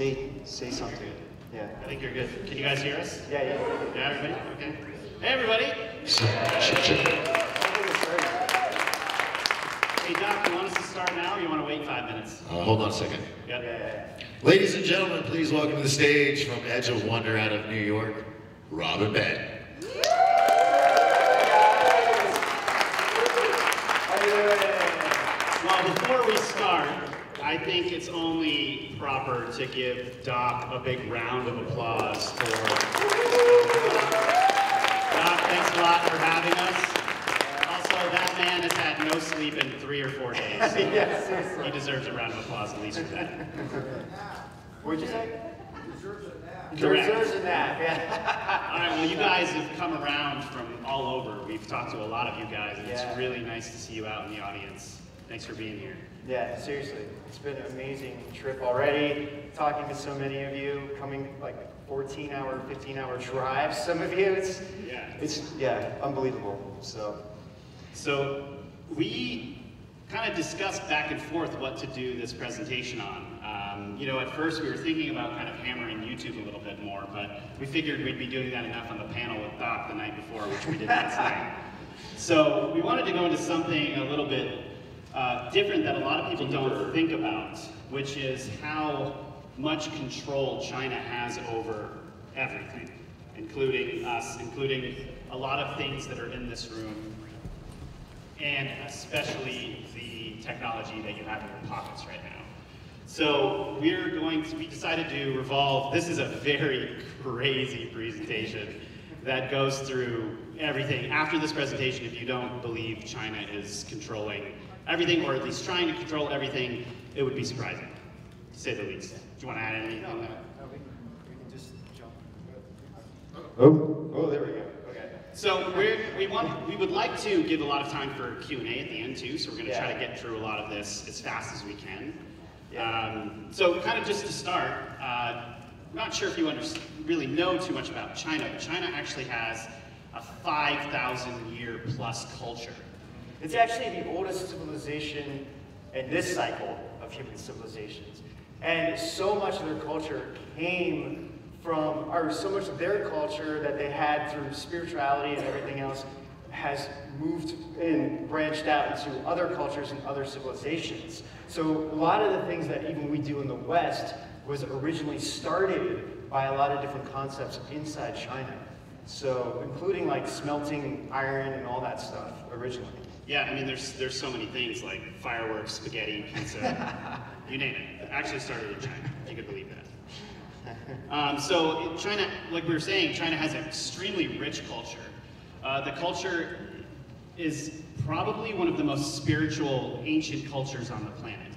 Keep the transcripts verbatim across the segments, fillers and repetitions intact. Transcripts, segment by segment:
Say, say something. Yeah. I think you're good. Can you guys hear us? Yeah, yeah. Yeah, everybody? Okay. Hey, everybody. Hey, Doc, you want us to start now or you want to wait five minutes? Uh, hold on a second. Yep. Yeah. Ladies and gentlemen, please welcome to the stage from Edge of Wonder out of New York, Robert Bett. Well, before we start, I think it's only proper to give Doc a big round of applause for... Doc, thanks a lot for having us. Also, that man has had no sleep in three or four days. So yes, he deserves a round of applause at least for that. What'd you say? He deserves a nap. He deserves a nap, yeah. All right, well, you guys have come around from all over. We've talked to a lot of you guys, and yeah. It's really nice to see you out in the audience. Thanks for being here. Yeah, seriously, it's been an amazing trip already, talking to so many of you, coming like fourteen hour, fifteen hour drives, some of you, it's, yeah. it's yeah, unbelievable, so. So we kind of discussed back and forth what to do this presentation on. Um, you know, at first we were thinking about kind of hammering YouTube a little bit more, but we figured we'd be doing that enough on the panel with Doc the night before, which we did last night. So we wanted to go into something a little bit Uh, different that a lot of people don't think about, which is how much control China has over everything, including us, including a lot of things that are in this room, and especially the technology that you have in your pockets right now. So we're going to, we decided to revolve, this is a very crazy presentation that goes through everything. After this presentation, if you don't believe China is controlling everything, or at least trying to control everything, it would be surprising, to say the least. Do you want to add anything on that? No, we can just jump. Oh, oh, there we go. Okay. So we're, we want, we would like to give a lot of time for Q and A at the end too. So we're going to yeah. try to get through a lot of this as fast as we can. Yeah. Um, so kind of just to start, uh, I'm not sure if you understand, really know too much about China, but China actually has a five thousand year plus culture. It's actually the oldest civilization in this cycle of human civilizations. And so much of their culture came from, or so much of their culture that they had through spirituality and everything else has moved and branched out into other cultures and other civilizations. So a lot of the things that even we do in the West was originally started by a lot of different concepts inside China. So including like smelting iron and all that stuff originally. Yeah, I mean, there's there's so many things like fireworks, spaghetti, pizza, you name it. It actually started in China, if you could believe that. Um, so China, like we were saying, China has an extremely rich culture. Uh, the culture is probably one of the most spiritual ancient cultures on the planet.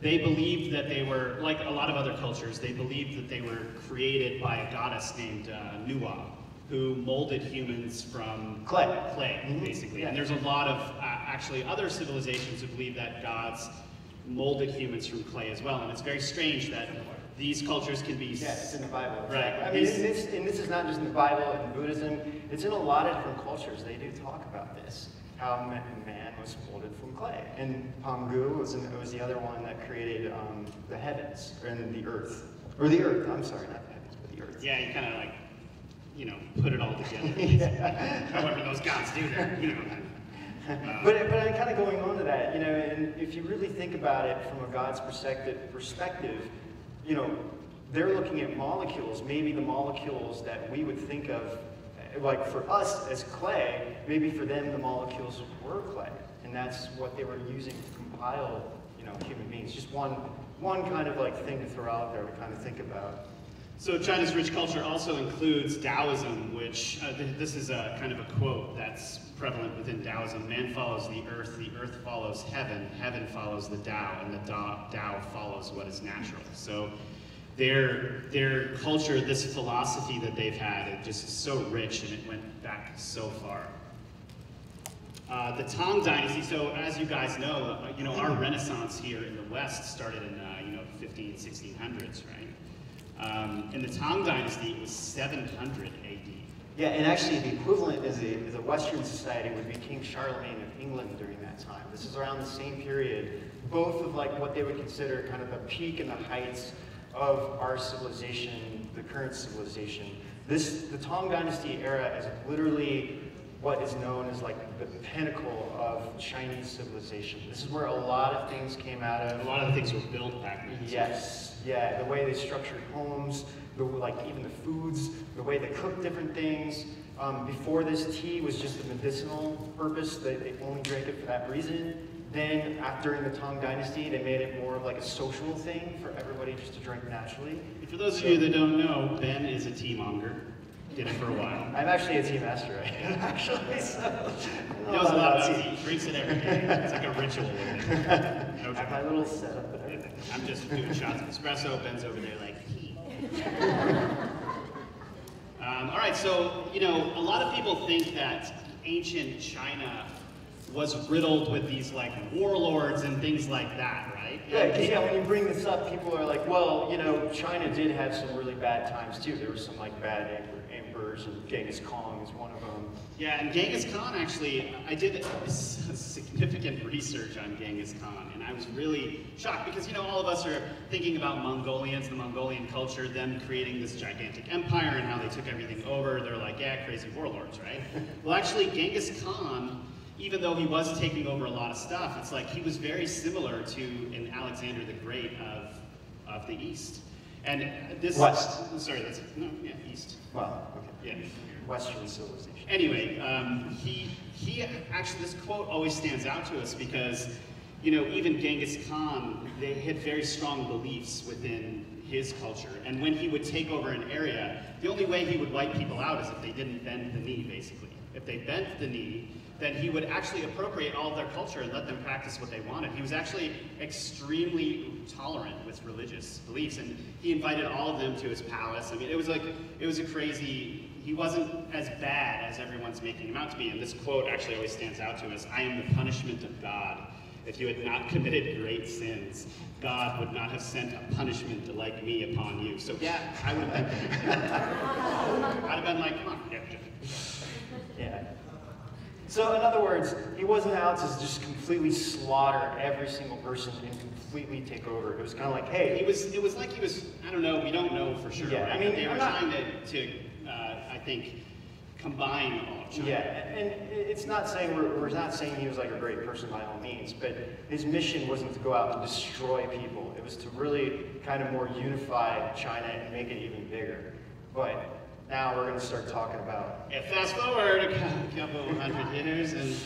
They believed that they were, like a lot of other cultures, they believed that they were created by a goddess named uh, Nuwa, who molded humans from clay, clay mm-hmm. basically. Yeah. And there's a lot of uh, actually other civilizations who believe that gods molded humans from clay as well. And it's very strange that these cultures can be... Yeah, it's in the Bible. Right. Exactly. I mean, and this, and this is not just in the Bible and Buddhism. It's in a lot of different cultures. They do talk about this, how man was molded from clay. And Pangu was, an, was the other one that created um, the heavens, or the earth. Or the earth, I'm sorry, not the heavens, but the earth. Yeah, you kind of like... you know, put it all together. yeah. However those gods do that, you know. Uh, but, but I'm kind of going on to that, you know, and if you really think about it from a god's perspective, perspective, you know, they're looking at molecules, maybe the molecules that we would think of, like for us as clay, maybe for them the molecules were clay. And that's what they were using to compile, you know, human beings. Just one, one kind of like thing to throw out there to kind of think about. So China's rich culture also includes Taoism, which, uh, th this is a kind of a quote that's prevalent within Taoism. Man follows the earth, the earth follows heaven, heaven follows the Tao, and the Tao, Tao follows what is natural. So their, their culture, this philosophy that they've had, it just is so rich and it went back so far. Uh, the Tang Dynasty, so as you guys know, uh, you know, our Renaissance here in the West started in, uh, you know, fifteen, sixteen hundreds, right? Um, in the Tang Dynasty, it was seven hundred A D. Yeah, and actually the equivalent is a, is a Western society would be King Charlemagne of England during that time. This is around the same period, both of like what they would consider kind of the peak and the heights of our civilization, the current civilization. This, the Tang Dynasty era is literally what is known as like the pinnacle of Chinese civilization. This is where a lot of things came out of. A lot of things were built back then. Yes, yeah, the way they structured homes, the, like even the foods, the way they cooked different things. Um, before this, tea was just a medicinal purpose. They, they only drank it for that reason. Then, after in the Tang Dynasty, they made it more of like a social thing for everybody just to drink naturally. For those so, of you that don't know, Ben is a tea monger. Did it for a while. I'm actually a tea master, right? Actually, so. He knows a lot about tea. He drinks it every day. It's like a ritual. No, I have my little setup and everything. I'm just doing shots of espresso. Ben's over there like, he. um, all right, so, you know, a lot of people think that ancient China was riddled with these like warlords and things like that, right? Yeah, because yeah, when you bring this up, people are like, well, you know, China did have some really bad times too. There were some like bad emperors, and Genghis Khan is one of them. Yeah, and Genghis Khan actually, I did significant research on Genghis Khan, and I was really shocked because, you know, all of us are thinking about Mongolians, the Mongolian culture, them creating this gigantic empire and how they took everything over. They're like, yeah, crazy warlords, right? Well, actually, Genghis Khan, even though he was taking over a lot of stuff, it's like he was very similar to an Alexander the Great of, of the East. And this- West. Sorry, that's, no, yeah, East. Well, okay. Yeah. Western civilization. Anyway, um, he, he actually, this quote always stands out to us because, you know, even Genghis Khan, they had very strong beliefs within his culture. And when he would take over an area, the only way he would wipe people out is if they didn't bend the knee, basically. If they bent the knee, then he would actually appropriate all of their culture and let them practice what they wanted. He was actually extremely tolerant with religious beliefs, and he invited all of them to his palace. I mean, it was like, it was a crazy, he wasn't as bad as everyone's making him out to be, and this quote actually always stands out to us. I am the punishment of God. If you had not committed great sins, God would not have sent a punishment like me upon you. So yeah, I would have been, I'd have been like, come on, yeah. Yeah. So in other words, he wasn't out to just completely slaughter every single person and completely take over. It was kind of like, hey. It was, it was like he was, I don't know, we don't know for sure. Yeah, right? I mean, they I'm were not, trying to, to uh, I think, combine all of China. Yeah, and it's not saying, we're, we're not saying he was like a great person by all means, but his mission wasn't to go out and destroy people. It was to really kind of more unify China and make it even bigger. But now we're going to start talking about. Yeah, fast forward a couple hundred years, and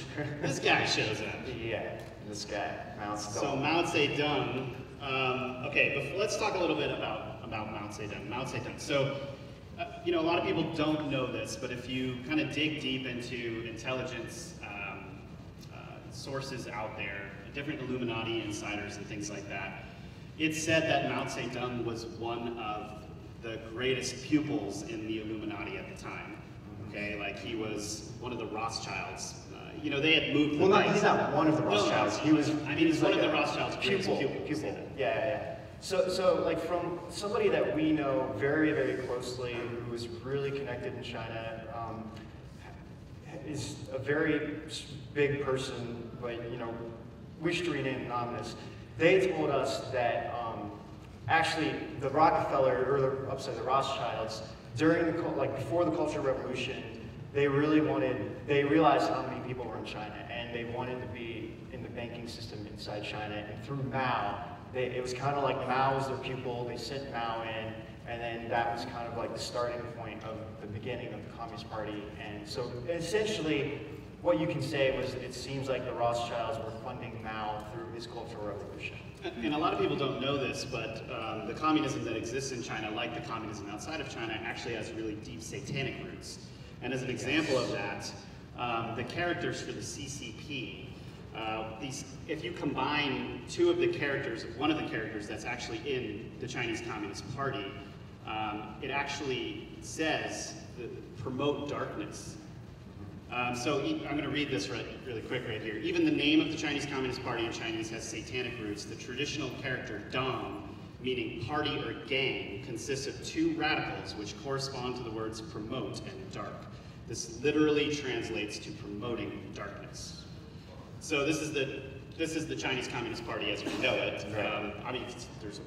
this guy shows up. Yeah, this guy, Mao Zedong. So Mao Zedong. Um, okay, but let's talk a little bit about about Mao Zedong. Mao Zedong. So, uh, you know, a lot of people don't know this, but if you kind of dig deep into intelligence um, uh, sources out there, different Illuminati insiders and things like that, it's said that Mao Zedong was one of the greatest pupils in the Illuminati at the time. Okay, like he was one of the Rothschilds. Uh, you know, they had moved. Well, no, he's not one of the Rothschilds. No, he was. I mean, he's one like of the Rothschilds. Pupil. Pupil. pupil. Yeah, yeah, yeah. So, so like from somebody that we know very, very closely, who was really connected in China, um, is a very big person, but you know, wished to remain anonymous. They told us that. Um, Actually, the Rockefeller, or the, I'm sorry, the Rothschilds, during the, like before the Cultural Revolution, they really wanted, they realized how many people were in China, and they wanted to be in the banking system inside China, and through Mao, they, it was kind of like Mao was their pupil, they sent Mao in, and then that was kind of like the starting point of the beginning of the Communist Party, and so essentially, what you can say was it seems like the Rothschilds were funding Mao through his Cultural Revolution. And a lot of people don't know this, but um, the communism that exists in China, like the communism outside of China, actually has really deep satanic roots. And as an example of that, um, the characters for the C C P, uh, these, if you combine two of the characters, one of the characters that's actually in the Chinese Communist Party, um, it actually says promote darkness. Um, so I'm going to read this right, really quick right here. Even the name of the Chinese Communist Party in Chinese has satanic roots. The traditional character dong, meaning party or gang, consists of two radicals which correspond to the words promote and dark. This literally translates to promoting darkness. So this is the, this is the Chinese Communist Party as we know it. Right. Um, I mean, there's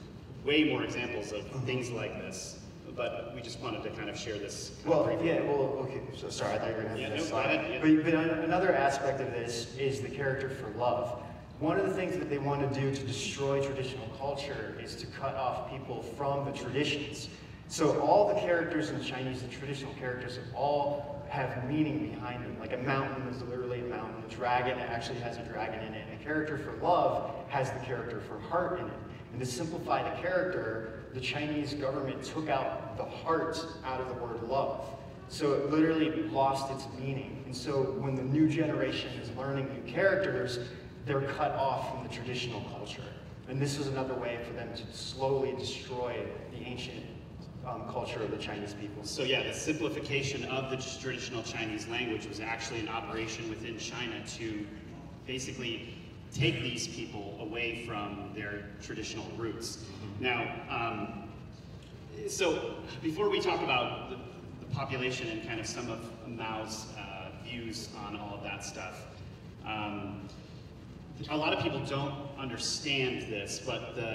way more examples of things like this, but we just wanted to kind of share this. Kind well, of yeah, well, okay. So, sorry, I thought you were going to have yeah, this no, slide. But, but another aspect of this is the character for love. One of the things that they want to do to destroy traditional culture is to cut off people from the traditions. So all the characters in Chinese, the traditional characters, all have meaning behind them. Like a mountain is literally a mountain. A dragon actually has a dragon in it. And a character for love has the character for heart in it. And to simplify the character, the Chinese government took out the heart out of the word love. So it literally lost its meaning. And so when the new generation is learning new characters, they're cut off from the traditional culture. And this was another way for them to slowly destroy the ancient Um, culture of the Chinese people. So yeah, the simplification of the traditional Chinese language was actually an operation within China to basically take these people away from their traditional roots. Now, um, so before we talk about the, the population and kind of some of Mao's uh, views on all of that stuff, um, a lot of people don't understand this, but the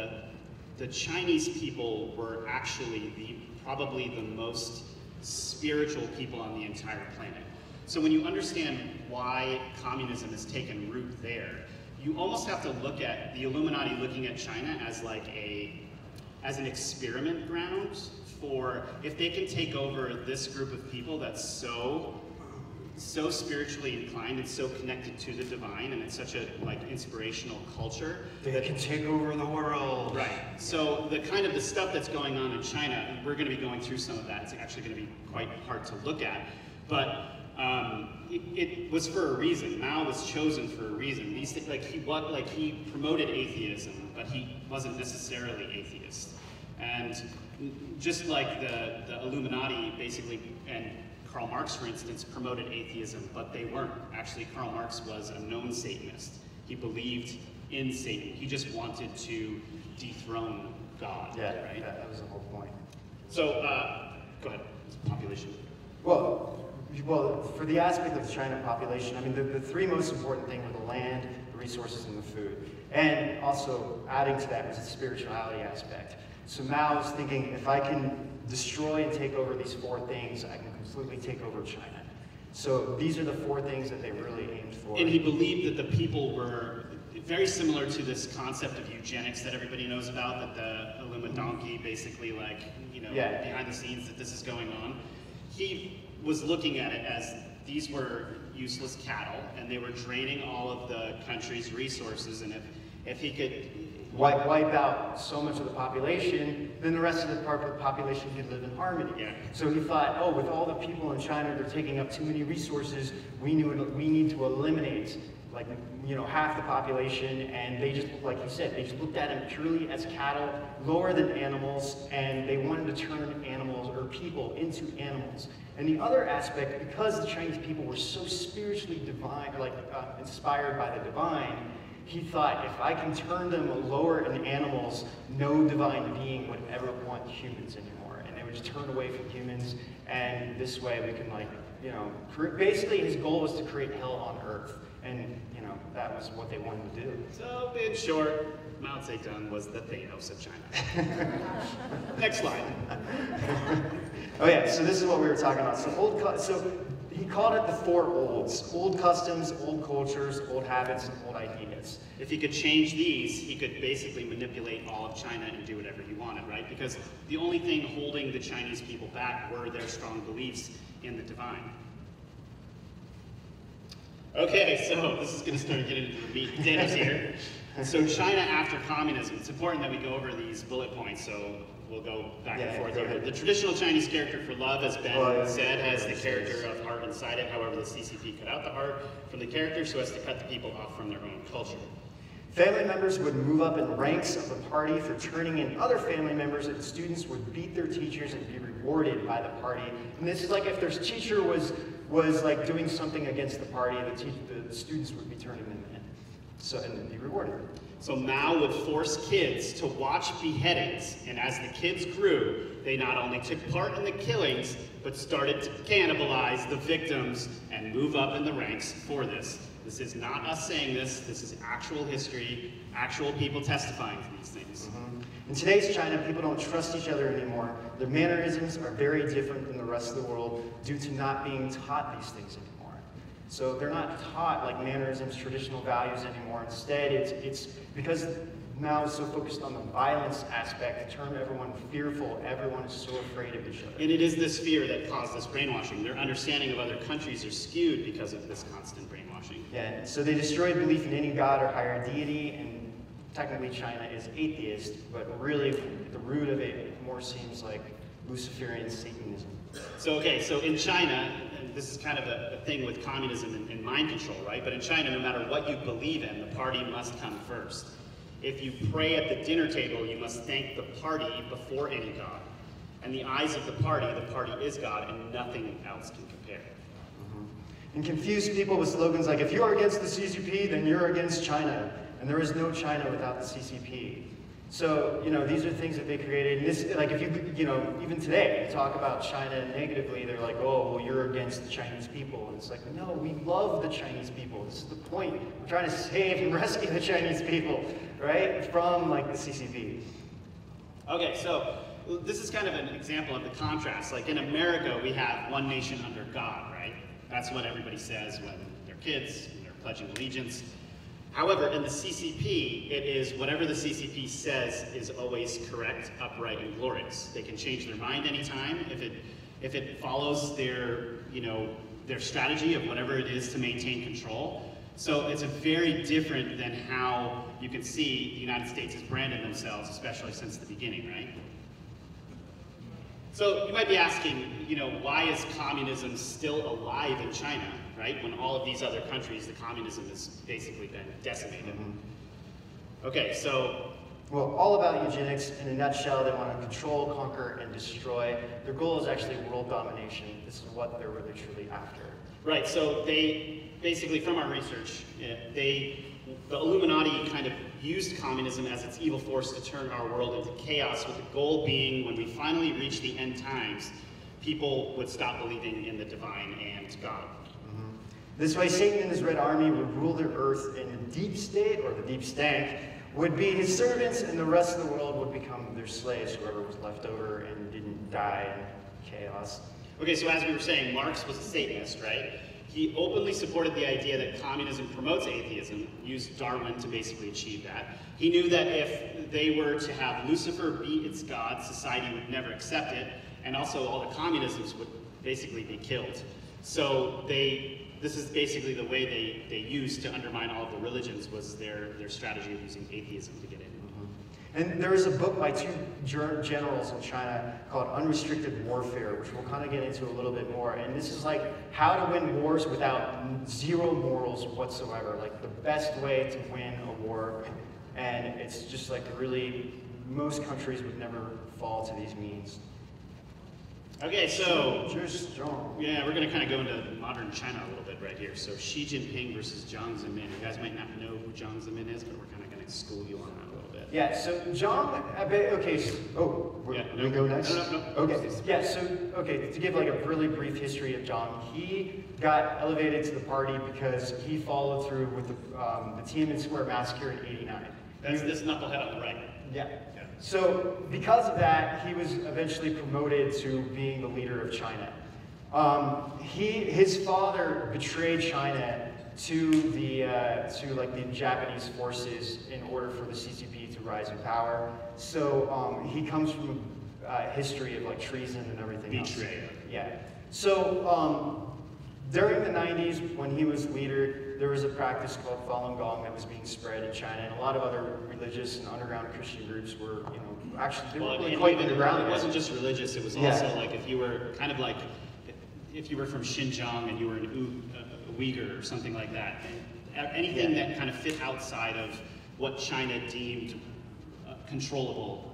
The Chinese people were actually the, probably the most spiritual people on the entire planet. So when you understand why communism has taken root there, you almost have to look at the Illuminati looking at China as like a, as an experiment ground for, if they can take over this group of people that's so, so spiritually inclined and so connected to the divine, and it's such a like inspirational culture, they that can take over the world. Right. So the kind of the stuff that's going on in China, and we're going to be going through some of that. It's actually going to be quite hard to look at, but um, it, it was for a reason. Mao was chosen for a reason. These like he what like he promoted atheism, but he wasn't necessarily atheist. And just like the the Illuminati, basically, and Karl Marx, for instance, promoted atheism, but they weren't. Actually, Karl Marx was a known Satanist. He believed in Satan. He just wanted to dethrone God. Yeah, right? Yeah, that was the whole point. So, uh, go ahead. Population. Well, well, for the aspect of the China population, I mean, the, the three most important things were the land, the resources, and the food. And also, adding to that was the spirituality aspect. So Mao's thinking, if I can destroy and take over these four things, I can completely take over China. So these are the four things that they really aimed for. And he believed that the people were very similar to this concept of eugenics that everybody knows about, that the Illuminati basically like, you know, yeah. behind the scenes that this is going on. He was looking at it as these were useless cattle and they were draining all of the country's resources, and if, if he could Wipe, wipe out so much of the population, then the rest of the part of the population could live in harmony. Yeah. So he thought, oh, with all the people in China, they're taking up too many resources. We knew we need to eliminate, like, you know, half the population, and they just, like you said, they just looked at them purely as cattle, lower than animals, and they wanted to turn animals or people into animals. And the other aspect, because the Chinese people were so spiritually divine, or like uh, inspired by the divine. He thought, if I can turn them lower in animals, no divine being would ever want humans anymore. And they would just turn away from humans, and this way we can, like, you know, basically his goal was to create hell on earth. And, you know, that was what they wanted to do. So, in short, Mao Zedong was the Thanos of China. Next slide. Oh yeah, so this is what we were talking about. So old, so he called it the four olds: old customs, old cultures, old habits, and old ideas. If he could change these, he could basically manipulate all of China and do whatever he wanted, right? Because the only thing holding the Chinese people back were their strong beliefs in the divine. Okay, so this is going to start getting into the meat and potatoes here. So China after communism, it's important that we go over these bullet points, so we'll go back yeah, and forth here. The traditional Chinese character for love has been well, said yeah, has the character of heart inside it. However, the C C P cut out the heart from the character so as to cut the people off from their own culture. Family members would move up in ranks of the party for turning in other family members, and students would beat their teachers and be rewarded by the party. And this is like if their teacher was, was like doing something against the party, the, te the, the students would be turning them in. So, and then be rewarded. So Mao would force kids to watch beheadings, and as the kids grew, they not only took part in the killings, but started to cannibalize the victims and move up in the ranks for this. This is not us saying this, this is actual history, actual people testifying to these things. Mm-hmm. In today's China, people don't trust each other anymore. Their mannerisms are very different than the rest of the world due to not being taught these things anymore. So they're not taught like mannerisms, traditional values anymore. Instead, it's, it's because Mao is so focused on the violence aspect, the term everyone fearful, everyone is so afraid of each other. And it is this fear that caused this brainwashing. Their understanding of other countries are skewed because of this constant brainwashing. Yeah, so they destroyed belief in any god or higher deity, and technically China is atheist, but really the root of it more seems like Luciferian Satanism. So, okay, so in China, and this is kind of a, a thing with communism and, and mind control, right? But in China, no matter what you believe in, the party must come first. If you pray at the dinner table, you must thank the party before any god. And the eyes of the party, the party is God, and nothing else can compare. Mm-hmm. And confuse people with slogans like, if you're against the C C P, then you're against China. And there is no China without the C C P. So, you know, these are things that they created. And this, like, if you, you know, even today, you talk about China negatively, they're like, oh, well, you're against the Chinese people. And it's like, no, we love the Chinese people. This is the point. We're trying to save and rescue the Chinese people, right? From, like, the C C P. Okay, so this is kind of an example of the contrast. Like, in America, we have one nation under God, right? That's what everybody says when they're kids, when they're pledging allegiance. However, in the C C P, it is whatever the C C P says is always correct, upright, and glorious. They can change their mind anytime if it if it follows their you know their strategy of whatever it is to maintain control. So it's a very different than how you can see the United States has branded themselves, especially since the beginning, right? So you might be asking, you know, why is communism still alive in China? Right? When all of these other countries, the communism has basically been decimated. Mm-hmm. Okay, so... Well, all about eugenics. In a nutshell, they want to control, conquer, and destroy. Their goal is actually world domination. This is what they're really truly after. Right, so they, basically from our research, they, the Illuminati kind of used communism as its evil force to turn our world into chaos, with the goal being when we finally reach the end times, people would stop believing in the divine and God. This way, Satan and his Red Army would rule the earth, and the deep state, or the deep stank, would be his servants, and the rest of the world would become their slaves, whoever was left over and didn't die in chaos. Okay, so as we were saying, Marx was a Satanist, right? He openly supported the idea that communism promotes atheism, used Darwin to basically achieve that. He knew that if they were to have Lucifer be its god, society would never accept it, and also all the communisms would basically be killed. So they... This is basically the way they, they used to undermine all of the religions, was their, their strategy of using atheism to get in. Mm-hmm. And there is a book by two generals in China called Unrestricted Warfare, which we'll kind of get into a little bit more. And this is like how to win wars without zero morals whatsoever, like the best way to win a war. And it's just like really, most countries would never fall to these means. Okay, so, yeah, we're going to kind of go into modern China a little bit right here. So Xi Jinping versus Jiang Zemin. You guys might not know who Jiang Zemin is, but we're kind of going to school you on that a little bit. Yeah, so Jiang, okay, so, oh, we're yeah, no, going to go next? No, no, no. Okay, yeah, so, okay, to give like a really brief history of Jiang, he got elevated to the party because he followed through with the, um, the Tiananmen Square massacre in eighty-nine. That's he, this knucklehead on the right. Yeah. So because of that, he was eventually promoted to being the leader of China. Um, he, his father betrayed China to the uh, to like the Japanese forces in order for the C C P to rise in power. So um, he comes from a history of like treason and everything else. Betrayal. Yeah. So um, during the nineties, when he was leader, there was a practice called Falun Gong that was being spread in China, and a lot of other religious and underground Christian groups were, you know, actually they well, were really quite underground. It wasn't just religious; it was yeah. also like if you were kind of like if you were from Xinjiang and you were an Uyghur or something like that. Anything yeah. that kind of fit outside of what China deemed uh, controllable,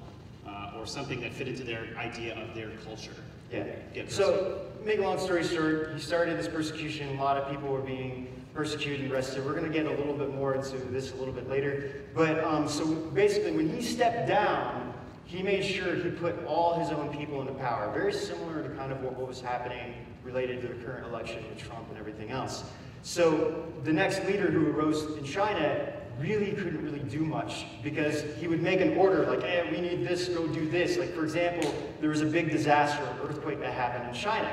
uh, or something that fit into their idea of their culture. Yeah. So, make a long story short, he started this persecution. A lot of people were being persecuted and arrested. We're going to get a little bit more into this a little bit later. But um, so basically, when he stepped down, he made sure he put all his own people into power, very similar to kind of what, what was happening related to the current election with Trump and everything else. So the next leader who arose in China really couldn't really do much, because he would make an order like, hey, we need this, go do this. Like, for example, there was a big disaster, an earthquake that happened in China.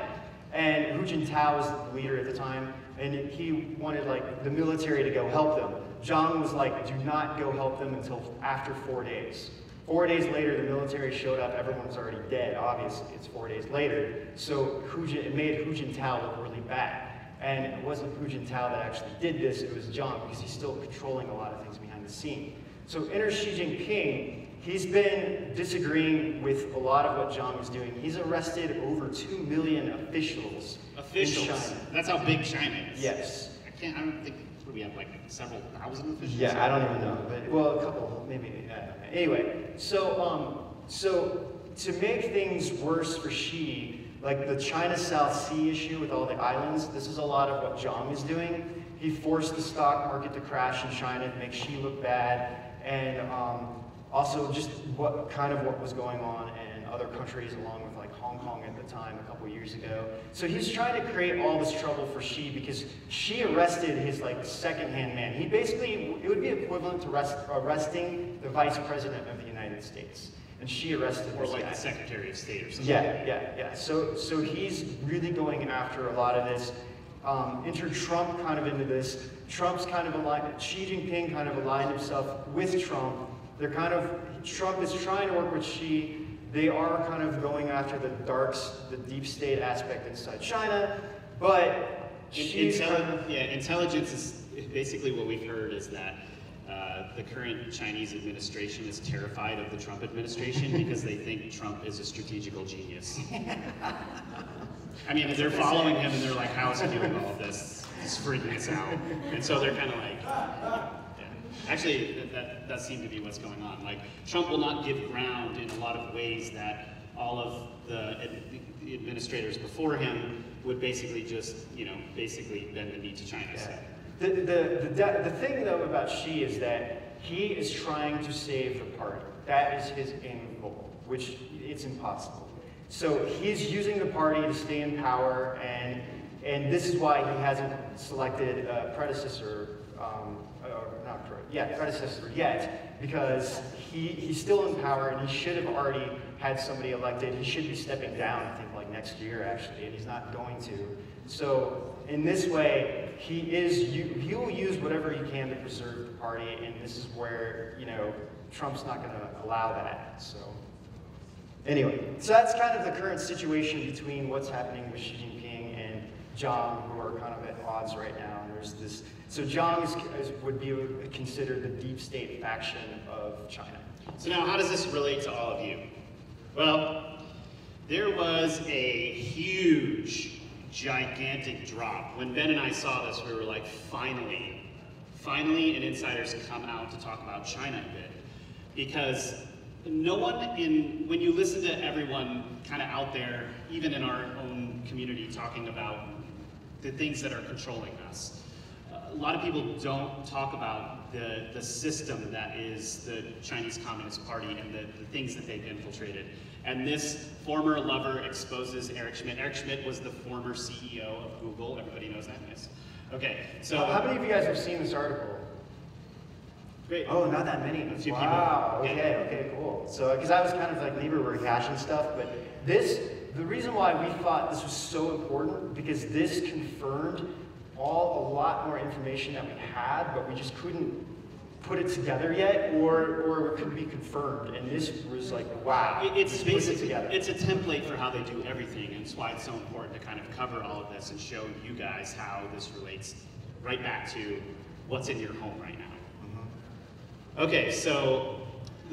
And Hu Jintao was the leader at the time, and he wanted like the military to go help them. Zhang was like, do not go help them until after four days. Four days later, the military showed up, everyone was already dead, obviously, it's four days later. So Hu Jin, it made Hu Jintao look really bad. And it wasn't Hu Jintao that actually did this, it was Zhang, because he's still controlling a lot of things behind the scene. So inner Xi Jinping, he's been disagreeing with a lot of what Zhang is doing. He's arrested over two million officials. Officials? In China. That's how big China is. Yes. I can't, I don't think, what do we have, like several thousand officials? Yeah, I don't even know, but, well, a couple, maybe, uh, anyway. So, um, so to make things worse for Xi, like the China South Sea issue with all the islands, this is a lot of what Zhang is doing. He forced the stock market to crash in China to make Xi look bad, and um, also just what kind of what was going on in other countries, along with like Hong Kong at the time a couple years ago. So he's trying to create all this trouble for Xi, because Xi arrested his like second-hand man. He basically, it would be equivalent to arrest, arresting the vice president of the United States. And she arrested or like guy. The Secretary of State or something. Yeah, yeah, yeah. So, so he's really going after a lot of this. Um, enter Trump kind of into this. Trump's kind of aligned. Xi Jinping kind of aligned himself with Trump. They're kind of Trump is trying to work with Xi. They are kind of going after the darks, the deep state aspect inside China. But Xi, Intelli yeah, intelligence is basically what we've heard is that. Uh, the current Chinese administration is terrified of the Trump administration because they think Trump is a strategical genius. I mean, they're following him and they're like, how is he doing all of this? He's freaking us out. And so they're kind of like, yeah. Actually, that, that, that seemed to be what's going on. Like, Trump will not give ground in a lot of ways that all of the, ad the administrators before him would basically just, you know, basically bend the knee to China. Yeah. So. The, the, the, the thing, though, about Xi is that he is trying to save the party. That is his aim and goal, which it's impossible. So he's using the party to stay in power, and, and this is why he hasn't selected a predecessor, um, uh, not correct, yeah, predecessor yet, because he, he's still in power, and he should have already had somebody elected. He should be stepping down, I think, like next year, actually, and he's not going to. So in this way, he is he will use whatever he can to preserve the party, and this is where, you know, Trump's not going to allow that. So anyway, so that's kind of the current situation between what's happening with Xi Jinping and Zhang, who are kind of at odds right now. And there's this, so Zhang is, is, would be considered the deep state faction of China. So now, how does this relate to all of you? Well, there was a huge. gigantic drop. When Ben and I saw this, we were like, finally, finally an insider's come out to talk about China a bit. Because no one in, when you listen to everyone kind of out there, even in our own community, talking about the things that are controlling us, a lot of people don't talk about the, the system that is the Chinese Communist Party and the, the things that they've infiltrated. And this former lover exposes Eric Schmidt. Eric Schmidt was the former C E O of Google. Everybody knows that, yes. Okay, so. How many of you guys have seen this article? Great. Oh, not that many. A few wow, people. okay, yeah. okay, cool. So, because I was kind of like neighbor were hashing stuff, but this, the reason why we thought this was so important, because this confirmed all, a lot more information that we had, but we just couldn't put it together yet, or, or it could be confirmed. And this was like, wow. It's basically, it it's a template for how they do everything, and it's why it's so important to kind of cover all of this and show you guys how this relates right back to what's in your home right now. Mm-hmm. Okay, so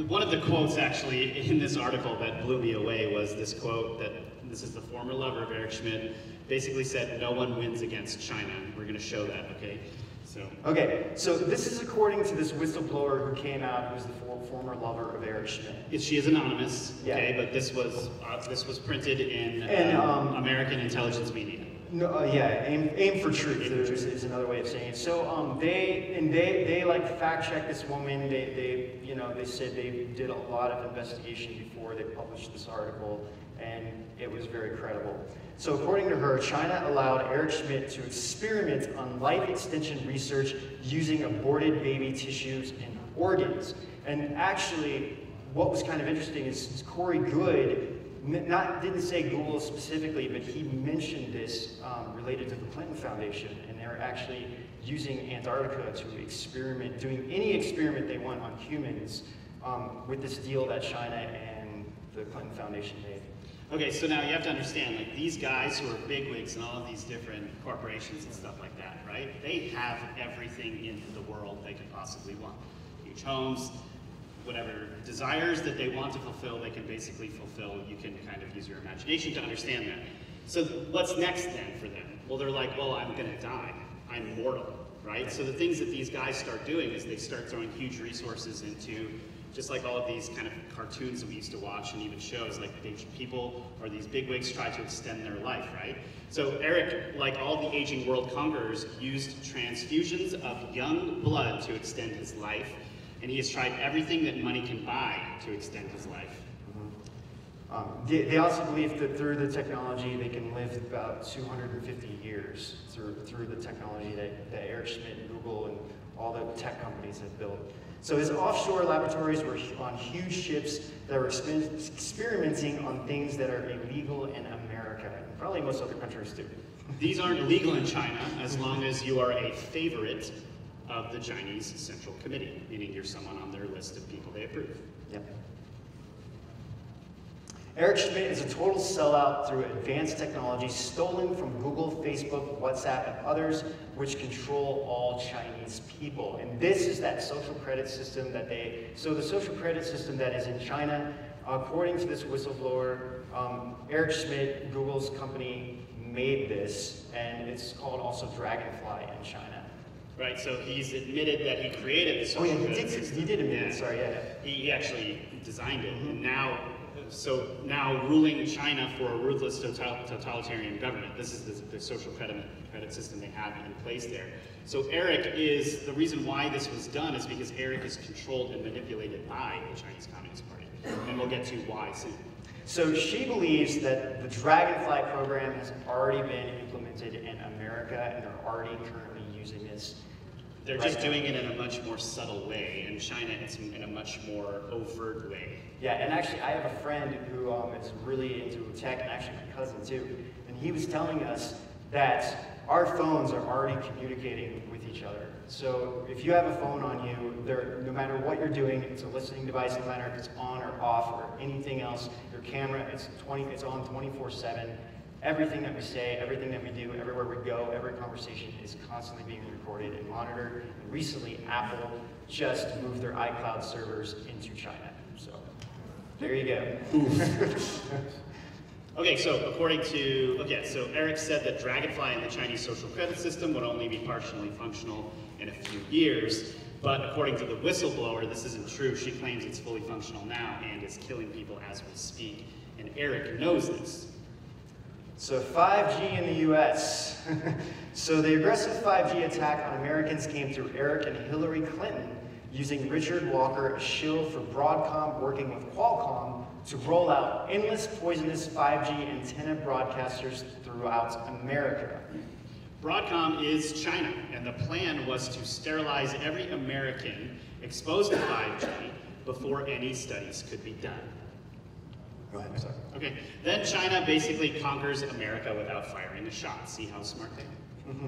one of the quotes actually in this article that blew me away was this quote that, this is the former lover of Eric Schmidt, basically said, no one wins against China. We're gonna show that, okay? So. Okay, so this is according to this whistleblower who came out, who was the for former lover of Eric Schmidt. She is anonymous, yeah. Okay, but this was uh, this was printed in and, um, um, American intelligence media. No, uh, yeah, aim, aim for truth is, is another way of saying it. So um, they, and they, they like fact checked this woman. They, they, you know, they said they did a lot of investigation before they published this article, and it was very credible. So according to her, China allowed Eric Schmidt to experiment on life extension research using aborted baby tissues and organs. And actually, what was kind of interesting is, is Corey Good, Not, didn't say Google specifically, but he mentioned this um, related to the Clinton Foundation, and they're actually using Antarctica to experiment, doing any experiment they want on humans um, with this deal that China and the Clinton Foundation made. Okay, so now you have to understand, like, these guys who are bigwigs in all of these different corporations and stuff like that, right? They have everything in the world they could possibly want. Huge homes, whatever desires that they want to fulfill, they can basically fulfill. You can kind of use your imagination to understand that. So what's next then for them? Well, they're like, well, I'm gonna die. I'm mortal, right? So the things that these guys start doing is they start throwing huge resources into, just like all of these kind of cartoons that we used to watch and even shows, like people or these bigwigs try to extend their life, right? So Eric, like all the aging world conquerors, used transfusions of young blood to extend his life. And he has tried everything that money can buy to extend his life. Mm-hmm. um, they, they also believe that through the technology, they can live about two hundred fifty years through, through the technology that, that Eric Schmidt and Google and all the tech companies have built. So his offshore laboratories were on huge ships that were exper experimenting on things that are illegal in America, and probably most other countries too. These aren't illegal in China as long as you are a favorite of the Chinese Central Committee, meaning you're someone on their list of people they approve. Yep. Eric Schmidt is a total sellout through advanced technology stolen from Google, Facebook, WhatsApp, and others, which control all Chinese people. And this is that social credit system that they, so the social credit system that is in China, according to this whistleblower, um, Eric Schmidt, Google's company, made this, and it's called also Dragonfly in China. Right, so he's admitted that he created the social credit. Oh yeah, he did, he did admit it, sorry, yeah. He actually designed it, mm-hmm. and now, so now ruling China for a ruthless totalitarian government. This is the, the social credit, credit system they have in place there. So Eric is, the reason why this was done is because Eric is controlled and manipulated by the Chinese Communist Party, and we'll get to why soon. So she believes that the Dragonfly program has already been implemented in America, and they're already currently using this. They're right just now. doing it in a much more subtle way. In China, it's in a much more overt way. Yeah, and actually, I have a friend who um, is really into tech, and actually my cousin too, and he was telling us that our phones are already communicating with each other. So if you have a phone on you, there, no matter what you're doing, it's a listening device, no matter if it's on or off or anything else, your camera, it's, twenty, it's on twenty-four seven. Everything that we say, everything that we do, everywhere we go, every conversation is constantly being recorded and monitored. And recently, Apple just moved their iCloud servers into China. So, there you go. Okay, so according to, okay, so Eric said that Dragonfly and the Chinese social credit system would only be partially functional in a few years. But according to the whistleblower, this isn't true. She claims it's fully functional now and is killing people as we speak. And Eric knows this. So five G in the U S So the aggressive five G attack on Americans came through Eric and Hillary Clinton using Richard Walker, a shill for Broadcom, working with Qualcomm to roll out endless poisonous five G antenna broadcasters throughout America. Broadcom is China, and the plan was to sterilize every American exposed to five G before any studies could be done. Go ahead, I'm sorry. Okay, then China basically conquers America without firing a shot. See how smart they are?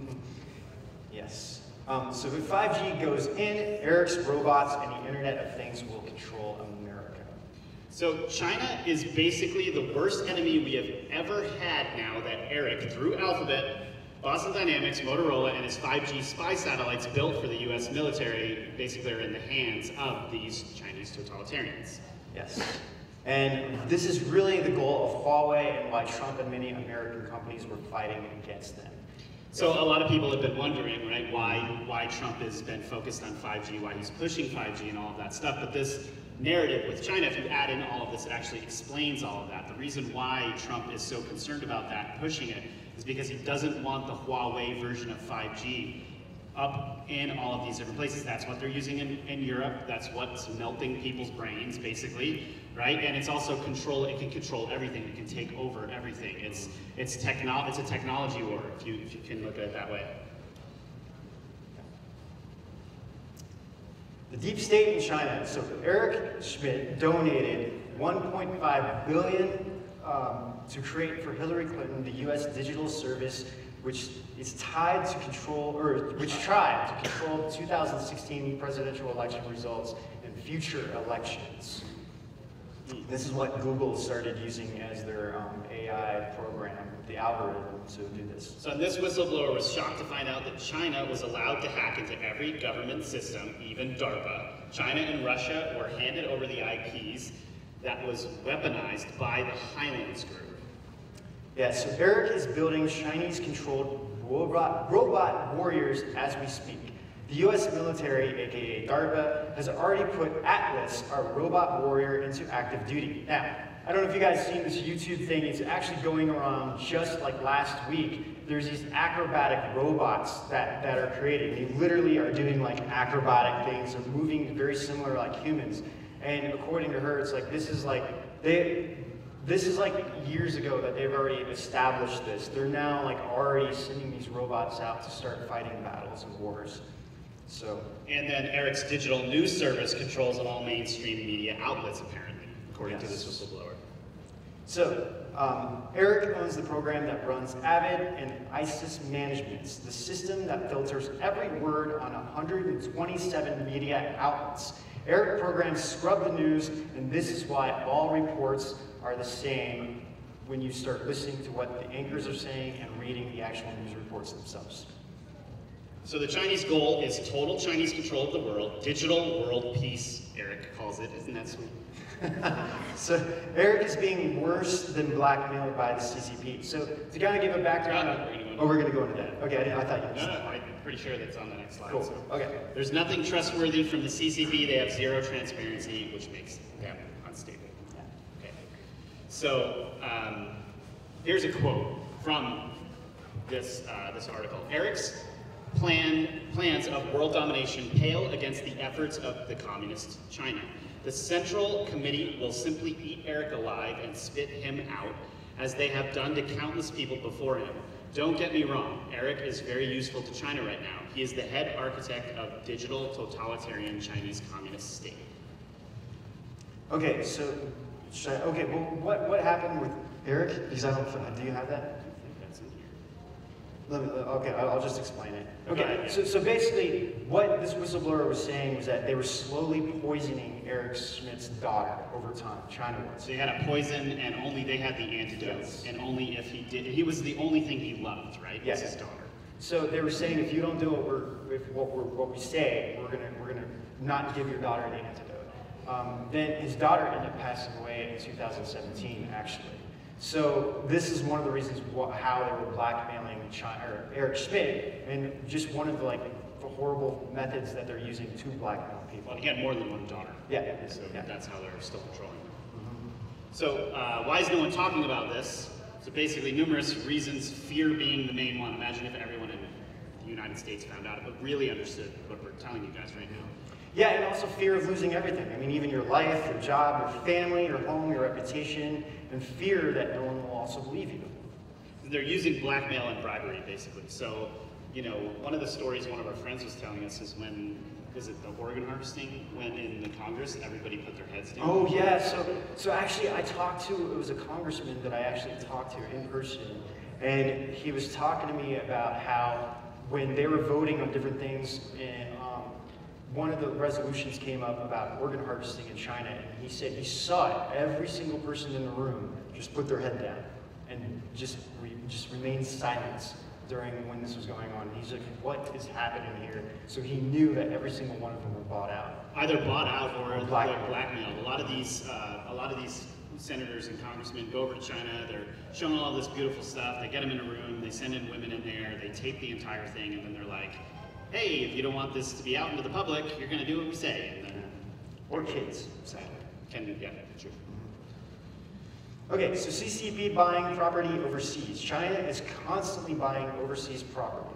Yes. Um, so if five G goes in, Eric's robots and the Internet of Things will control America. So China is basically the worst enemy we have ever had now that Eric, through Alphabet, Boston Dynamics, Motorola, and his five G spy satellites built for the U S military basically are in the hands of these Chinese totalitarians. Yes. And this is really the goal of Huawei and why Trump and many American companies were fighting against them. So a lot of people have been wondering, right, why, why Trump has been focused on five G, why he's pushing five G and all of that stuff, but this narrative with China, if you add in all of this, it actually explains all of that. The reason why Trump is so concerned about that and pushing it is because he doesn't want the Huawei version of five G up in all of these different places. That's what they're using in, in Europe. That's what's melting people's brains, basically, right? And it's also control. It can control everything. It can take over everything. It's it's techno. It's a technology war, if you if you can look at it that way. The deep state in China. So Eric Schmidt donated one point five billion dollars um, to create for Hillary Clinton the U S digital service, which is tied to control, or which tried to control two thousand sixteen presidential election results and future elections. This is what Google started using as their um, A I program, the algorithm to do this. So this whistleblower was shocked to find out that China was allowed to hack into every government system, even DARPA. China and Russia were handed over the I Ps that was weaponized by the Highlands Group. Yeah, so Eric is building Chinese-controlled robot, robot warriors as we speak. The U S military, aka DARPA, has already put Atlas, our robot warrior, into active duty. Now, I don't know if you guys have seen this YouTube thing. It's actually going around just like last week. There's these acrobatic robots that, that are created. They literally are doing like acrobatic things. They're moving very similar like humans. And according to her, it's like this is like, they, This is like years ago that they've already established this. They're now like already sending these robots out to start fighting battles and wars. So. And then Eric's digital news service controls on all mainstream media outlets, apparently, according yes. to this whistleblower. So um, Eric owns the program that runs Avid and ISIS Management, the system that filters every word on one hundred twenty-seven media outlets. Eric programs scrub the news, and this is why all reports are the same when you start listening to what the anchors are saying and reading the actual news reports themselves. So the Chinese goal is total Chinese control of the world, digital world peace, Eric calls it. Isn't that sweet? So Eric is being worse than blackmailed by the C C P. So to kind of give a background, no, no, we're oh, we're going to go into that. Okay, I, I thought you no, no, I'm pretty sure that's on the next slide. Cool. So. Okay. There's nothing trustworthy from the C C P. They have zero transparency, which makes them unstable. So um, here's a quote from this uh, this article. Eric's plan, plans of world domination pale against the efforts of the communist China. The Central Committee will simply eat Eric alive and spit him out, as they have done to countless people before him. Don't get me wrong, Eric is very useful to China right now. He is the head architect of digital totalitarian Chinese communist state. Okay, so. I, okay, well, what, what happened with Eric? Because I don't, do you have that? I think that's in here. Let me, okay, I'll, I'll just explain it. Okay, okay. So, so basically, what this whistleblower was saying was that they were slowly poisoning Eric Schmidt's daughter over time, China was. So they had a poison, and only they had the antidote, yes. and only if he did, he was the only thing he loved, right? Yes. His daughter. So they were saying, if you don't do what, we're, if what, we're, what we say, we're gonna, we're gonna not give your daughter an antidote. Um, then his daughter ended up passing away in two thousand seventeen, actually. So this is one of the reasons wh how they were blackmailing China, or Eric Schmidt, and just one of the like the horrible methods that they're using to blackmail people. Well, he had more than one daughter. Yeah. So yeah. that's how they're still controlling them. Mm-hmm. So uh, why is no one talking about this? So basically, numerous reasons. Fear being the main one. Imagine if everyone in the United States found out, but really understood what we're telling you guys right now. Yeah, and also fear of losing everything. I mean, even your life, your job, your family, your home, your reputation, and fear that no one will also believe you. They're using blackmail and bribery, basically. So, you know, one of the stories one of our friends was telling us is when, is it the organ harvesting, when in the Congress, everybody put their heads down? Oh, yeah, so, so actually I talked to, it was a congressman that I actually talked to in person, and he was talking to me about how when they were voting on different things in, one of the resolutions came up about organ harvesting in China, and he said he saw it. Every single person in the room just put their head down and just re just remained silent during when this was going on. And he's like, "What is happening here?" So he knew that every single one of them were bought out, either bought out or, or blackmailed. blackmailed. A lot of these, uh, a lot of these senators and congressmen go over to China. They're shown all this beautiful stuff. They get them in a room. They send in women in there. They tape the entire thing, and then they're like, hey, if you don't want this to be out into the public, you're going to do what we say. And then, or kids, sadly. can do the end of the truth. Okay, so C C P buying property overseas. China is constantly buying overseas property.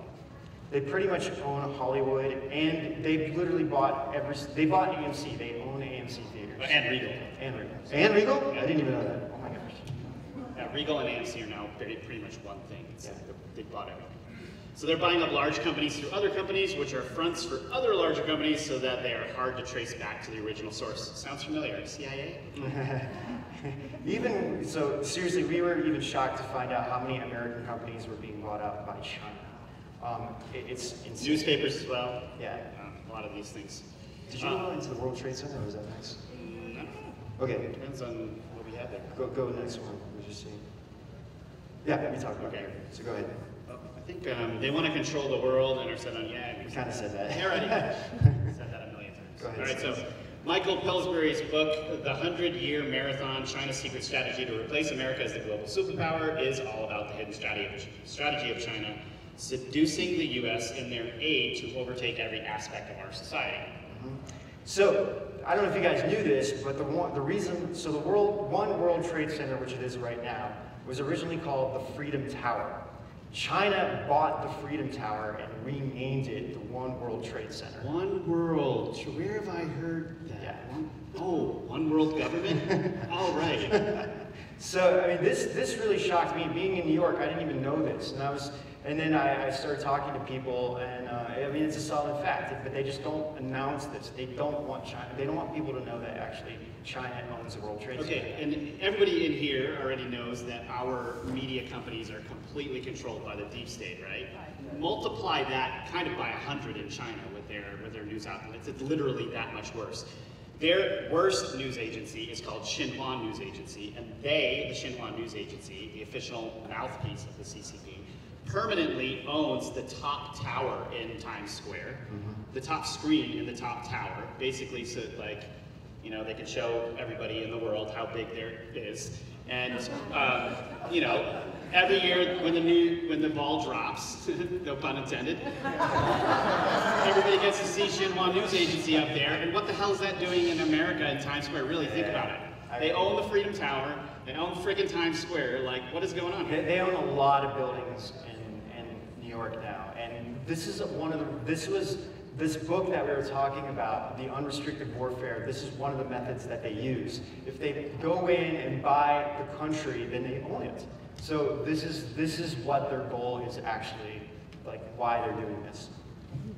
They pretty much own Hollywood, and they literally bought every. They bought A M C. They own A M C theaters. And Regal. And Regal. And Regal? Yeah. I didn't even know that. Oh my gosh. Yeah, Regal and A M C are now pretty, pretty much one thing. It's yeah. Like they bought everything. So they're buying up large companies through other companies, which are fronts for other larger companies, so that they are hard to trace back to the original source. Sounds familiar. C I A? Even so, seriously, we were even shocked to find out how many American companies were being bought up by China. Um, it, it's insane. Newspapers as well. Yeah, um, a lot of these things. Did you um, go into the World Trade Center? Or was that next? No. Okay. It depends on what we have there. Go go next one. We'll just see. Yeah, let me talk about okay. It. So go ahead. Oh, I think um, they want to control the world and are set on yeah. We kind of said that. Already said that a million times. Go ahead. All right, so. It. Michael Pillsbury's book, The Hundred-Year Marathon, China's Secret Strategy to Replace America as the Global Superpower, is all about the hidden strategy of China, seducing the U S in their aid to overtake every aspect of our society. Mm-hmm. So, I don't know if you guys knew this, but the, one, the reason, so the world, One World Trade Center, which it is right now, was originally called the Freedom Tower. China bought the Freedom Tower and renamed it the One World Trade Center. One World. Where have I heard that? Yeah. One, oh, One World Government? All right. So, I mean, this this really shocked me. Being in New York, I didn't even know this. And I was, and then I, I started talking to people, and uh, I mean, it's a solid fact, but they just don't announce this. They don't want China. They don't want people to know that actually China owns the World Trade Center. Okay, and everybody in here already knows that our media companies are completely controlled by the deep state, right? Multiply that kind of by a hundred in China with their with their news outlets. It's literally that much worse. Their worst news agency is called Xinhua News Agency, and they, the Xinhua News Agency, the official mouthpiece of the C C P, permanently owns the top tower in Times Square, mm-hmm. the top screen in the top tower, basically so that, like, you know, they can show everybody in the world how big there is. And, um, you know, every year when the, new, when the ball drops, no pun intended, everybody gets to see Xinhua News Agency up there. And what the hell is that doing in America in Times Square? Really, think about it. They own the Freedom Tower. They own frickin' Times Square. Like, what is going on here? They, they own a lot of buildings in, in New York now. And this is one of the, this was, this book that we were talking about, The Unrestricted Warfare, this is one of the methods that they use. If they go in and buy the country, then they own it. So this is, this is what their goal is actually, like why they're doing this.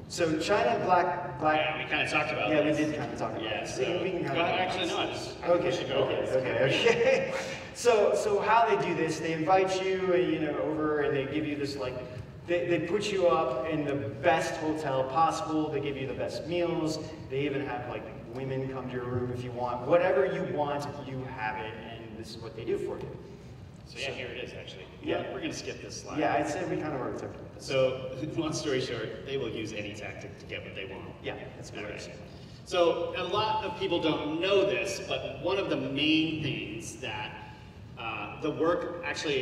So China black, black. Yeah, we kind of talked about yeah, this. Yeah, we did kind of talk about yeah, this. So so we can go ahead, actually no, I just, I okay. We should go okay, okay, okay, okay. So, so how they do this, they invite you, you know, over and they give you this like, They, they put you up in the best hotel possible, they give you the best meals, they even have like women come to your room if you want. Whatever you want, you have it, and this is what they do for you. So yeah, so, here it is actually. Yeah, yeah. We're going to skip this slide. Yeah, I'd say we kind of already talked about this. So, long story short, they will use any tactic to get what they want. Yeah, that's what right. So, a lot of people don't know this, but one of the main things that Uh, the work, actually,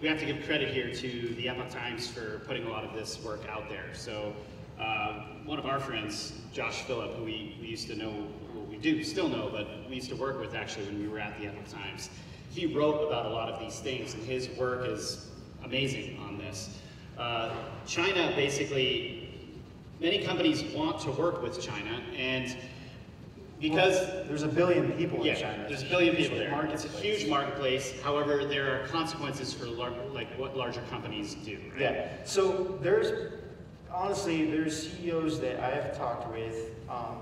we have to give credit here to the Epoch Times for putting a lot of this work out there. So, uh, one of our friends, Josh Phillip, who we, we used to know, who we do still know, but we used to work with actually when we were at the Epoch Times, he wrote about a lot of these things, and his work is amazing on this. Uh, China, basically, many companies want to work with China, and because well, there's a billion people yeah, in China. There's a billion people there. It's a huge marketplace. However, there are consequences for lar like what larger companies do. Right? Yeah. So there's honestly there's C E Os that I have talked with, um,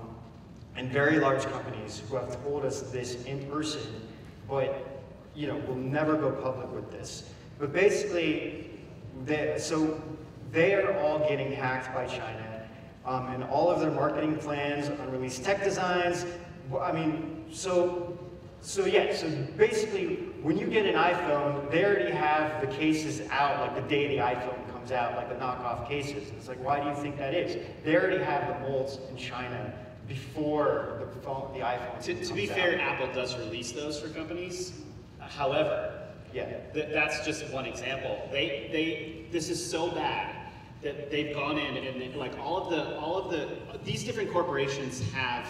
and very large companies who have told us this in person, but you know we'll never go public with this. But basically, they, so they are all getting hacked by China. Um, and all of their marketing plans, unreleased tech designs. I mean, so, so yeah, so basically when you get an iPhone, they already have the cases out like the day the iPhone comes out, like the knockoff cases. And it's like, why do you think that is? They already have the molds in China before the phone, the iPhone To, comes to be out. Fair, Apple does release those for companies. However, yeah, th that's just one example. They, they, this is so bad that they've gone in and they, like all of the, all of the, these different corporations have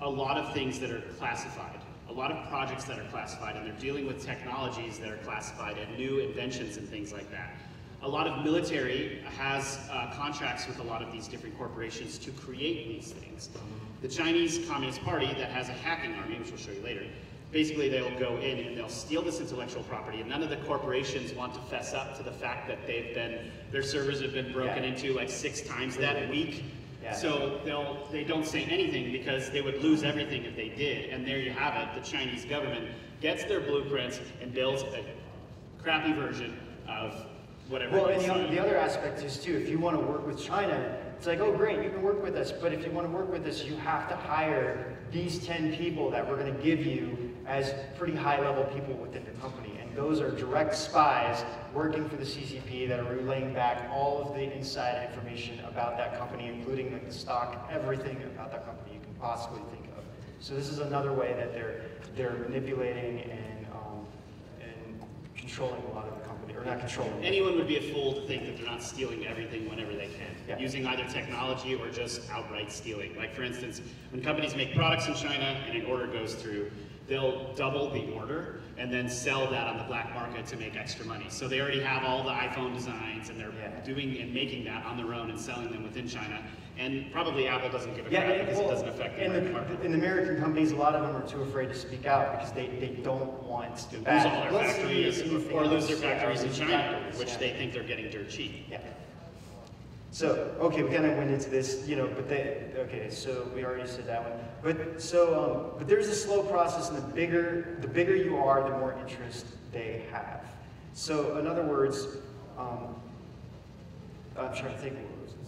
a lot of things that are classified. a lot of projects that are classified, and they're dealing with technologies that are classified and new inventions and things like that. A lot of military has uh, contracts with a lot of these different corporations to create these things. The Chinese Communist Party, that has a hacking army, which we'll show you later, basically they'll go in and they'll steal this intellectual property, and none of the corporations want to fess up to the fact that they've been, their servers have been broken yeah. into like six times that week. Yeah. So they'll, they don't say anything because they would lose everything if they did. And there you have it, the Chinese government gets their blueprints and builds a crappy version of whatever. Well, and the, the other aspect is too, if you want to work with China, it's like, oh great, you can work with us, but if you want to work with us, you have to hire these ten people that we're going to give you as pretty high level people within the company. And those are direct spies working for the C C P that are relaying back all of the inside information about that company, including like the stock, everything about that company you can possibly think of. So this is another way that they're they're manipulating and um, and controlling a lot of the company, or not controlling. Anyone would be a fool to think that they're not stealing everything whenever they can, yeah. using either technology or just outright stealing. Like for instance, when companies make products in China and an order goes through, they'll double the order and then sell that on the black market to make extra money. So they already have all the iPhone designs and they're yeah. doing and making that on their own and selling them within China. And probably Apple doesn't give a yeah, crap because well, it doesn't affect the American market. And the American companies, a lot of them are too afraid to speak out because they, they don't want to lose all their factories or lose their factories in China, which they think they're getting dirt cheap. Yeah. So, okay, we kind of went into this, you know, but they, okay, so we already said that one. But so, um, but there's a slow process, and the bigger, the bigger you are, the more interest they have. So, in other words, um, I'm trying to think.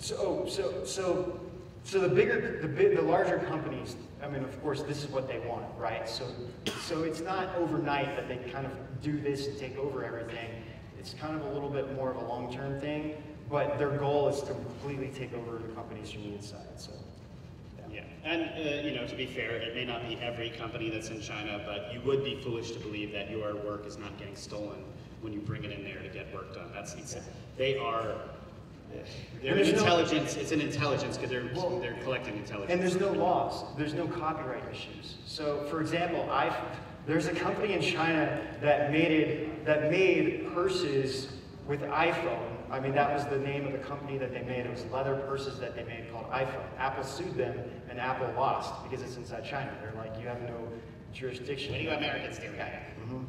So, so, so, so the bigger, the big, the larger companies. I mean, of course, this is what they want, right? So, so it's not overnight that they kind of do this and take over everything. It's kind of a little bit more of a long-term thing. But their goal is to completely take over the companies from the inside. So, yeah. yeah. And uh, you know, to be fair, it may not be every company that's in China, but you would be foolish to believe that your work is not getting stolen when you bring it in there to get work done. That's yeah. they are. They're an intelligence. No, it's an intelligence because they're well, they're collecting intelligence. And there's no laws. There's no copyright issues. So, for example, I've there's a company in China that made it that made purses with iPhone. I mean, that was the name of the company that they made. It was leather purses that they made called iPhone. Apple sued them, and Apple lost because it's inside China. They're like, you have no jurisdiction. What do you Americans do? Yeah. Mm-hmm.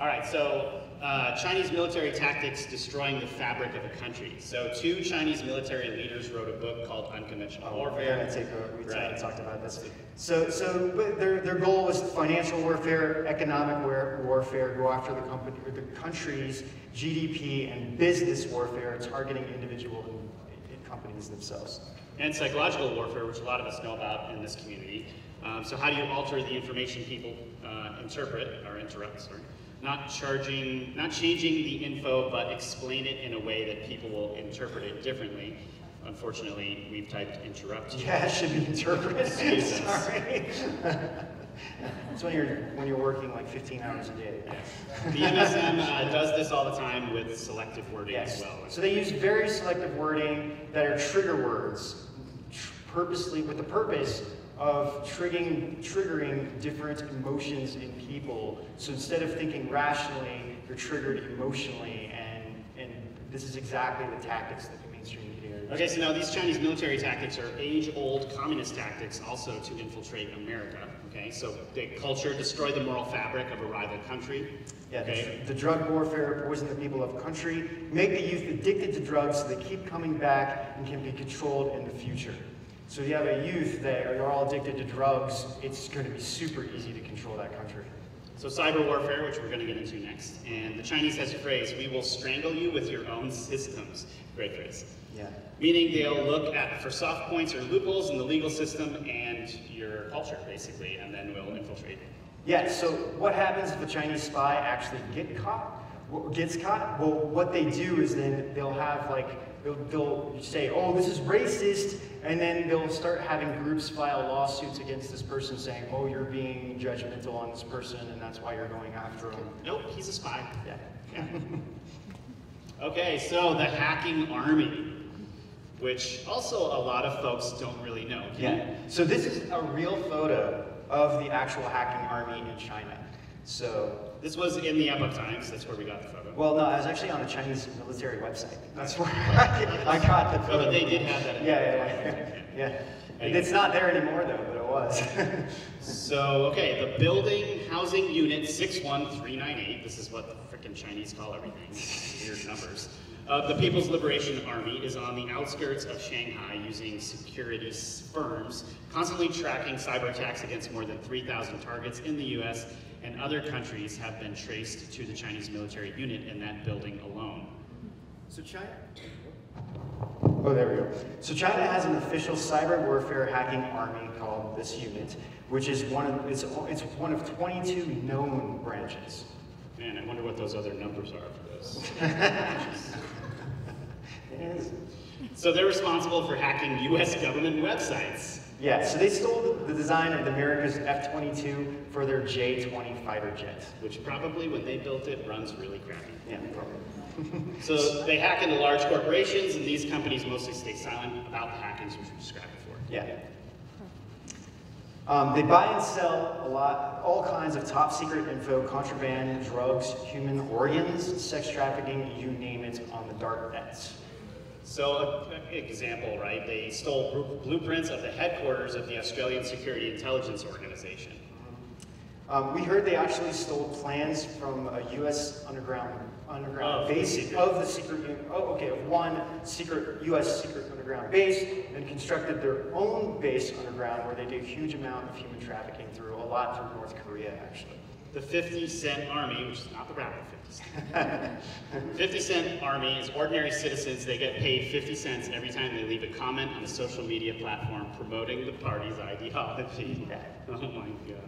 All right, so uh, Chinese military tactics destroying the fabric of a country. So two Chinese military leaders wrote a book called Unconventional oh, Warfare. Yeah, we right. talked about this. So, so but their, their goal was financial warfare, economic war, warfare, go after the, company, or the country's G D P, and business warfare, targeting individual companies themselves. And psychological warfare, which a lot of us know about in this community. Um, so how do you alter the information people uh, interpret, or interrupt, sorry. Not charging, not changing the info, but explain it in a way that people will interpret it differently. Unfortunately, we've typed interrupt. Yeah, it should be interpret. Sorry. It's when you're when you're working like fifteen hours a day. Yeah. The M S M uh, does this all the time with selective wording yes. as well. So they use very selective wording that are trigger words, tr purposely with the purpose of triggering, triggering different emotions in people. So instead of thinking rationally, you're triggered emotionally, and, and this is exactly the tactics that the mainstream media are. Okay, so now these Chinese military tactics are age-old communist tactics also to infiltrate America, okay? So the culture, destroy the moral fabric of a rival country. Yeah, okay. the, the drug warfare, poison the people of country, make the youth addicted to drugs so they keep coming back and can be controlled in the future. So if you have a youth that are all addicted to drugs, it's going to be super easy to control that country. So cyber warfare, which we're going to get into next, and the Chinese has a phrase, we will strangle you with your own systems. Great phrase. Yeah. Meaning they'll look at for soft points or loopholes in the legal system and your culture, basically, and then we'll infiltrate it. Yeah, so what happens if a Chinese spy actually get caught, gets caught? Well, what they do is then they'll have like, They'll, they'll say, oh, this is racist, and then they'll start having groups file lawsuits against this person saying, oh, you're being judgmental on this person, and that's why you're going after him. Nope, he's a spy. Yeah. yeah. Okay, so the hacking army, which also a lot of folks don't really know. Yeah. So this is a real photo of the actual hacking army in China. So this was in the Epoch Times. That's where we got the photo. Well, no, I was actually on the Chinese military website. That's where I got the photo. Oh, but they did have that. Yeah, yeah, yeah. Anyway. It's not there anymore though, but it was. So okay, the building housing unit six one three nine eight. This is what the frickin' Chinese call everything. Weird numbers. Uh, the People's Liberation Army is on the outskirts of Shanghai using security firms, constantly tracking cyber attacks against more than three thousand targets in the U S and other countries have been traced to the Chinese military unit in that building alone. So China... Oh, there we go. So China has an official cyber warfare hacking army called this unit, which is one of, it's, it's one of twenty-two known branches. Man, I wonder what those other numbers are for this. So they're responsible for hacking U S government websites. Yeah, so they stole the design of America's F twenty-two for their J twenty fighter jet. Which probably, when they built it, runs really crappy. Yeah, probably. So they hack into large corporations, and these companies mostly stay silent about the hackings, which we described before. Yeah. Um, they buy and sell a lot, all kinds of top secret info, contraband, drugs, human organs, sex trafficking, you name it, on the dark nets. So, an example, right? They stole blueprints of the headquarters of the Australian Security Intelligence Organization. Um, we heard they actually stole plans from a U S underground underground oh, base the of the secret. Oh, okay, of one secret U S secret underground base, and constructed their own base underground where they do a huge amount of human trafficking through a lot through North Korea, actually. The fifty cent army, which is not the rapper fifty cent. fifty cent army is ordinary citizens. They get paid fifty cents every time they leave a comment on a social media platform promoting the party's ideology. Oh my gosh.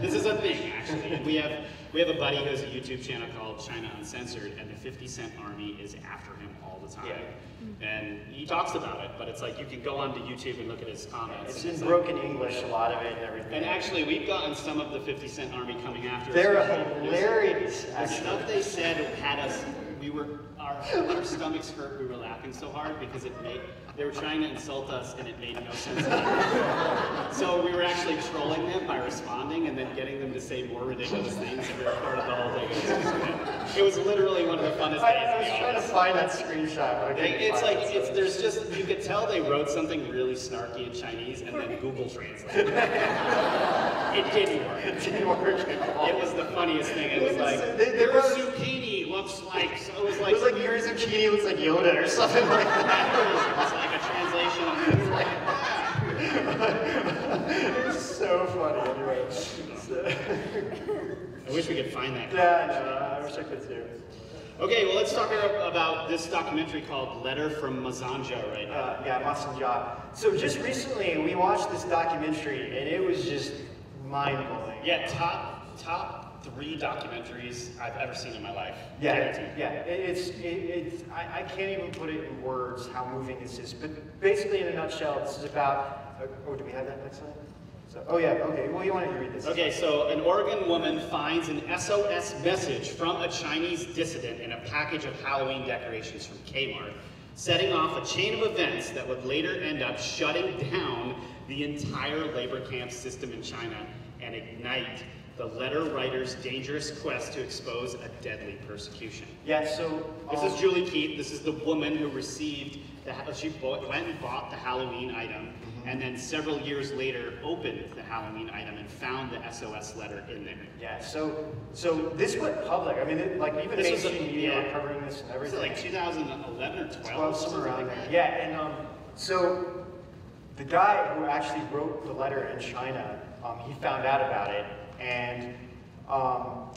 This is a thing, actually. And we have we have a buddy who has a YouTube channel called China Uncensored, and the fifty cent army is after him all the time. Yeah. And he talks about it, but it's like you can go onto YouTube and look at his comments. It's in broken like, English, a lot of it, and everything. And actually, we've gotten some of the fifty cent army coming after. They're hilarious. The stuff they said had us, we were, our, our stomachs hurt, we were laughing so hard because it made, they were trying to insult us and it made no sense at all. So we were actually trolling them by responding and then getting them to say more ridiculous things and we were part of the whole thing. It was, it was literally one of the funnest I, days. I was trying to find that screenshot, but I couldn't It's find like, it, it's, so. There's just, you could tell they wrote something really snarky in Chinese and then Google translated it. It didn't work. It didn't work at all. It was the funniest thing. It was like, they, they your wrote, zucchini looks like, so it was like, it was like your zucchini looks like Yoda or something like that. It was like a translation of it. Like, ah. It was so funny. Anyway. So. I wish we could find that. Yeah, no, I wish I could too. Okay, well, let's talk about this documentary called Letter from Masanjia right now. Uh, yeah, Masanjia. So just recently, we watched this documentary, and it was just mind-blowing. Yeah, top top three documentaries I've ever seen in my life. Yeah, it, yeah. It, it's it, it's I, I can't even put it in words how moving this is. But basically, in a nutshell, this is about. Oh, do we have that next slide? So, oh yeah. Okay. Well, you wanted to read this. Okay. So, an Oregon woman finds an S O S message from a Chinese dissident in a package of Halloween decorations from Kmart, setting off a chain of events that would later end up shutting down the entire labor camp system in China and ignite the letter writer's dangerous quest to expose a deadly persecution. Yeah, so... Um, this is Julie Keith. This is the woman who received, the, she bought, went and bought the Halloween item, mm-hmm. and then several years later opened the Halloween item and found the S O S letter in there. Yeah, so so this went public. I mean, it, like even mainstream media yeah. were covering this and everything. This is like two thousand eleven or twelve, twelve somewhere around there. Like yeah, and um, so... The guy who actually wrote the letter in China, um, he found out about it, and um,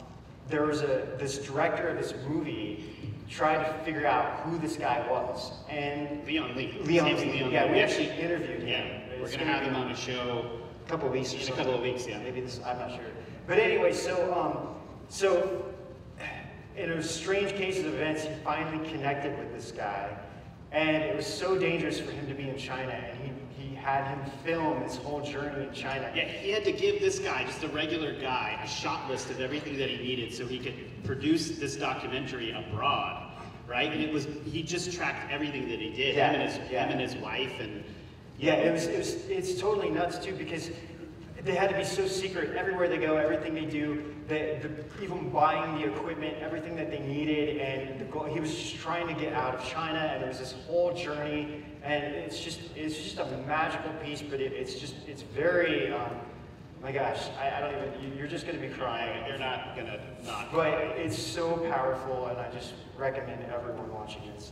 there was a this director of this movie tried to figure out who this guy was, and Leon Lee. Leon Lee. Leon yeah, Lee. we actually interviewed him. Yeah, we're gonna have him on a show. A couple of weeks. In a couple of weeks, yeah. Maybe this. I'm not sure. But anyway, so um, so in a strange case of events, he finally connected with this guy, and it was so dangerous for him to be in China, and he. had him film his whole journey in China. Yeah, he had to give this guy, just a regular guy, a shot list of everything that he needed so he could produce this documentary abroad, right? And it was, he just tracked everything that he did, yeah, him, and his, yeah. him and his wife, and... Yeah, it was, it was, it's totally nuts, too, because They had to be so secret everywhere they go, everything they do, they, the, even buying the equipment, everything that they needed, and the goal, he was just trying to get out of China, and there was this whole journey, and it's just it's just a magical piece, but it, it's just, it's very, um, my gosh, I, I don't even, you, you're just going to be crying. You're not going to not cry. But it's so powerful, and I just recommend everyone watching this.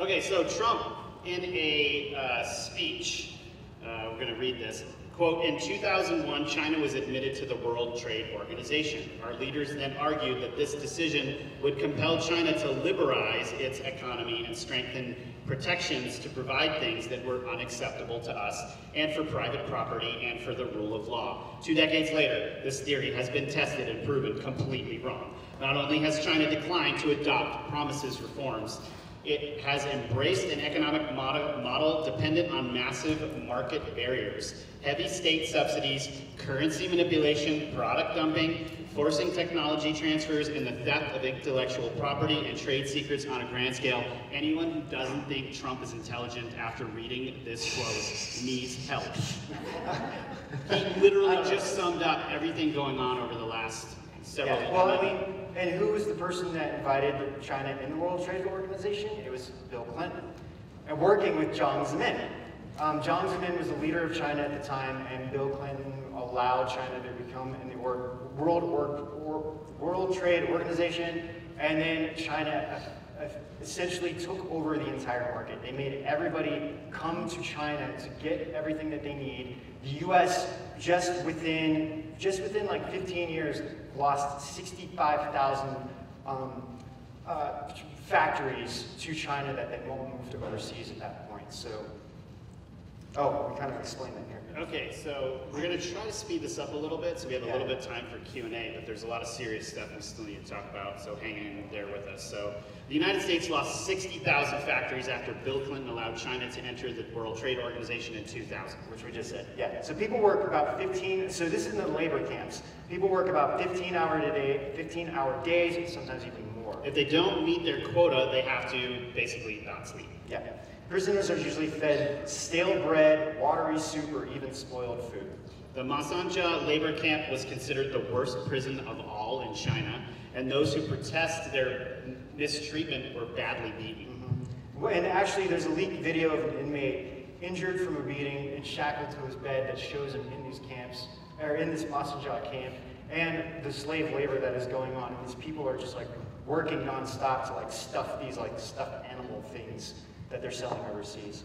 Okay, so Trump, in a uh, speech, uh, we're going to read this. Quote, in two thousand one, China was admitted to the World Trade Organization. Our leaders then argued that this decision would compel China to liberalize its economy and strengthen protections to provide things that were unacceptable to us and for private property and for the rule of law. Two decades later, this theory has been tested and proven completely wrong. Not only has China declined to adopt promises reforms, it has embraced an economic model, model dependent on massive market barriers, heavy state subsidies, currency manipulation, product dumping, forcing technology transfers, and the theft of intellectual property and trade secrets on a grand scale. Anyone who doesn't think Trump is intelligent after reading this quote needs help. He literally just summed up everything going on over the last several years. Well, I mean, and who was the person that invited China in the World Trade Organization? It was Bill Clinton, and working with Jiang Zemin. Um, Jiang Zemin was the leader of China at the time, and Bill Clinton allowed China to become in the or World, or or World Trade Organization, and then China essentially took over the entire market. They made everybody come to China to get everything that they need. The U S just within, just within like fifteen years, lost sixty-five thousand um, uh, factories to China that they won't move to overseas at that point. So, oh, we kind of explained that here. Okay, so we're going to try to speed this up a little bit, so we have a yeah. little bit of time for Q and A, but there's a lot of serious stuff we still need to talk about, so hang in there with us. So, the United States lost sixty thousand factories after Bill Clinton allowed China to enter the World Trade Organization in two thousand, which we just said. Yeah, so people work about fifteen, so this is in the labor camps. People work about fifteen hour days, and sometimes even more. If they don't meet their quota, they have to basically not sleep. Yeah. Prisoners are usually fed stale bread, watery soup, or even spoiled food. The Masanjia labor camp was considered the worst prison of all in China, and those who protest their mistreatment were badly beaten. Mm-hmm. And actually, there's a leaked video of an inmate injured from a beating and shackled to his bed that shows him in these camps, or in this Masanjia camp, and the slave labor that is going on. And these people are just like working nonstop to like stuff these like stuffed animal things that they're selling overseas.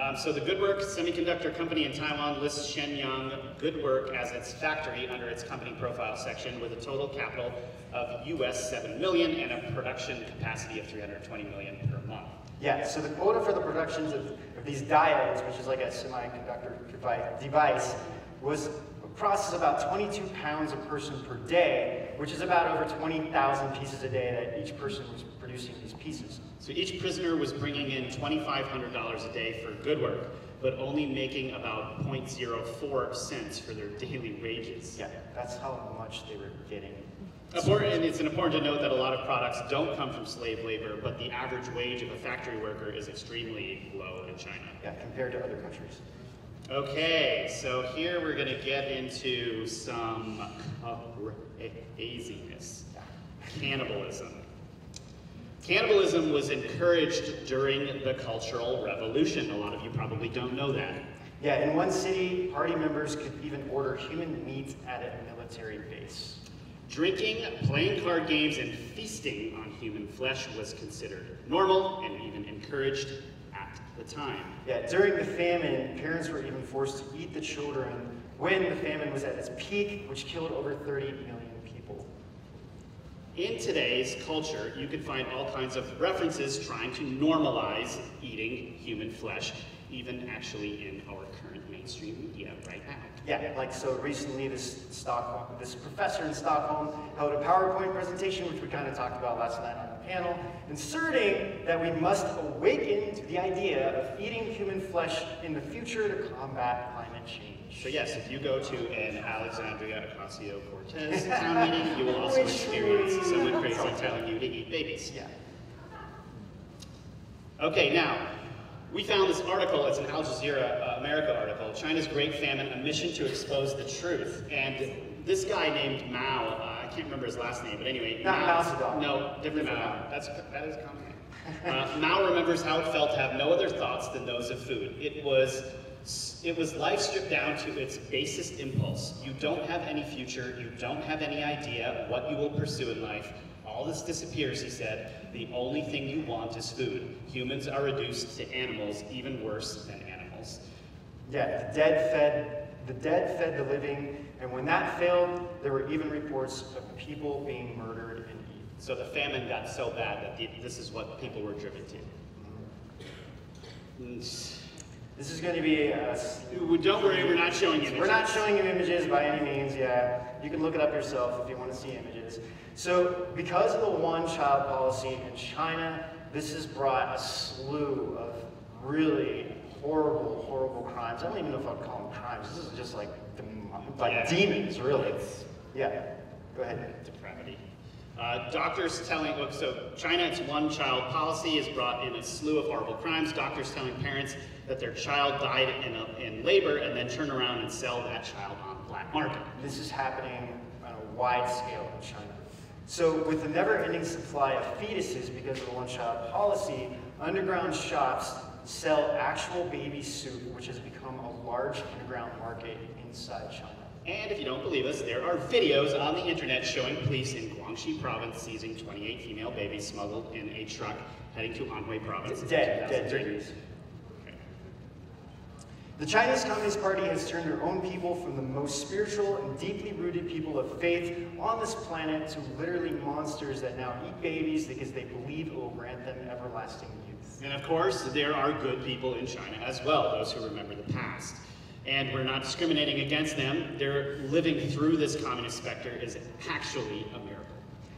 Um, so the Good Work Semiconductor Company in Taiwan lists Shenyang Good Work as its factory under its company profile section, with a total capital of U S seven million and a production capacity of three hundred twenty million per month. Yeah, so the quota for the productions of, of these diodes, which is like a semiconductor device, was process about twenty-two pounds a person per day, which is about over twenty thousand pieces a day that each person was producing these pieces. So each prisoner was bringing in twenty-five hundred dollars a day for good work, but only making about zero point zero four cents for their daily wages. Yeah, that's how much they were getting. And it's important to note that a lot of products don't come from slave labor, but the average wage of a factory worker is extremely low in China. Yeah, compared to other countries. Okay, so here we're going to get into some craziness. Cannibalism. Cannibalism was encouraged during the Cultural Revolution. A lot of you probably don't know that. Yeah, in one city, party members could even order human meat at a military base. Drinking, playing card games, and feasting on human flesh was considered normal and even encouraged at the time. Yeah, during the famine, parents were even forced to eat the children when the famine was at its peak, which killed over thirty million people. In today's culture, you can find all kinds of references trying to normalize eating human flesh, even actually in our current mainstream media right now. Yeah, like so recently this Stockholm, this professor in Stockholm held a PowerPoint presentation, which we kind of talked about last night on the panel, inserting that we must awaken to the idea of eating human flesh in the future to combat climate change. So yes, if you go to an Alexandria Ocasio-Cortez town meeting, you will also experience someone crazy telling you to eat babies. Yeah. Okay, now, We found this article, it's an Al Jazeera uh, America article, China's Great Famine, a mission to expose the truth. And this guy named Mao, uh, I can't remember his last name, but anyway. Not Mao Zedong. No, different Mao. That's, that is common. uh, Mao remembers how it felt to have no other thoughts than those of food. It was, it was life stripped down to its basest impulse. You don't have any future, you don't have any idea what you will pursue in life. All this disappears, he said. The only thing you want is food. Humans are reduced to animals, even worse than animals. Yeah, the dead fed the dead fed the living, and when that failed, there were even reports of people being murdered and eaten. So the famine got so bad that the, this is what people were driven to. Mm-hmm. This is going to be a... Don't worry, we're not showing images. We're not showing you images by any means, yeah. You can look it up yourself if you want to see images. So, because of the one-child policy in China, this has brought a slew of really horrible, horrible crimes. I don't even know if I'd call them crimes. This is just like, the, like yeah. demons, really. It's, yeah, go ahead. Depravity. Uh, doctors telling, look, so China's one-child policy has brought in a slew of horrible crimes. Doctors telling parents that their child died in, a, in labor and then turn around and sell that child on the black market. This is happening on a wide scale in China. So with the never-ending supply of fetuses because of the one-child policy, underground shops sell actual baby soup, which has become a large underground market inside China. And if you don't believe us, there are videos on the internet showing police in Guangxi province seizing twenty-eight female babies smuggled in a truck heading to Anhui province. It's dead, dead babies. Okay. The Chinese Communist Party has turned their own people from the most spiritual and deeply rooted people of faith on this planet to literally monsters that now eat babies because they believe it will grant them everlasting youth. And of course, there are good people in China as well, those who remember the past. And we're not discriminating against them. They're living through this communist specter is actually a miracle.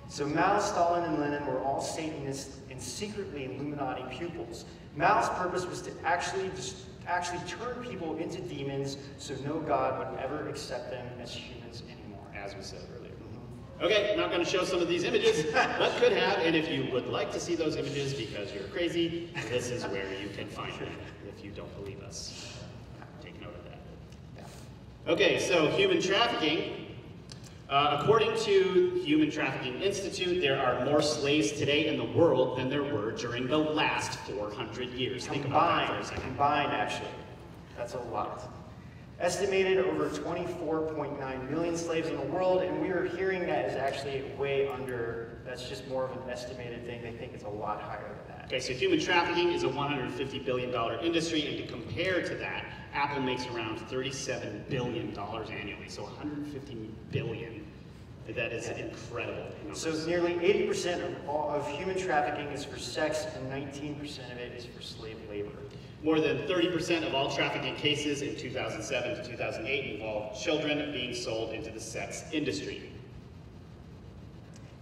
So Mao, Stalin, and Lenin were all Satanists and secretly Illuminati pupils. Mao's purpose was to actually, actually turn people into demons so no god would ever accept them as humans anymore. As we said earlier. Mm-hmm. Okay, I'm not going to show some of these images, but could have, and if you would like to see those images because you're crazy, this is where you can find them if you don't believe us. Okay, so human trafficking. Uh, according to Human Trafficking Institute, there are more slaves today in the world than there were during the last four hundred years. Combined, Think about that for a second. Combined, actually. That's a lot. Estimated over twenty-four point nine million slaves in the world, and we are hearing that is actually way under, that's just more of an estimated thing. They think it's a lot higher than that. Okay, so human trafficking is a one hundred fifty billion dollar industry, and to compare to that, Apple makes around thirty-seven billion dollars annually, so one hundred fifty billion. That is yeah. incredible. Numbers. So nearly eighty percent of, all of human trafficking is for sex, and nineteen percent of it is for slave labor. More than thirty percent of all trafficking cases in two thousand seven to two thousand eight involved children being sold into the sex industry.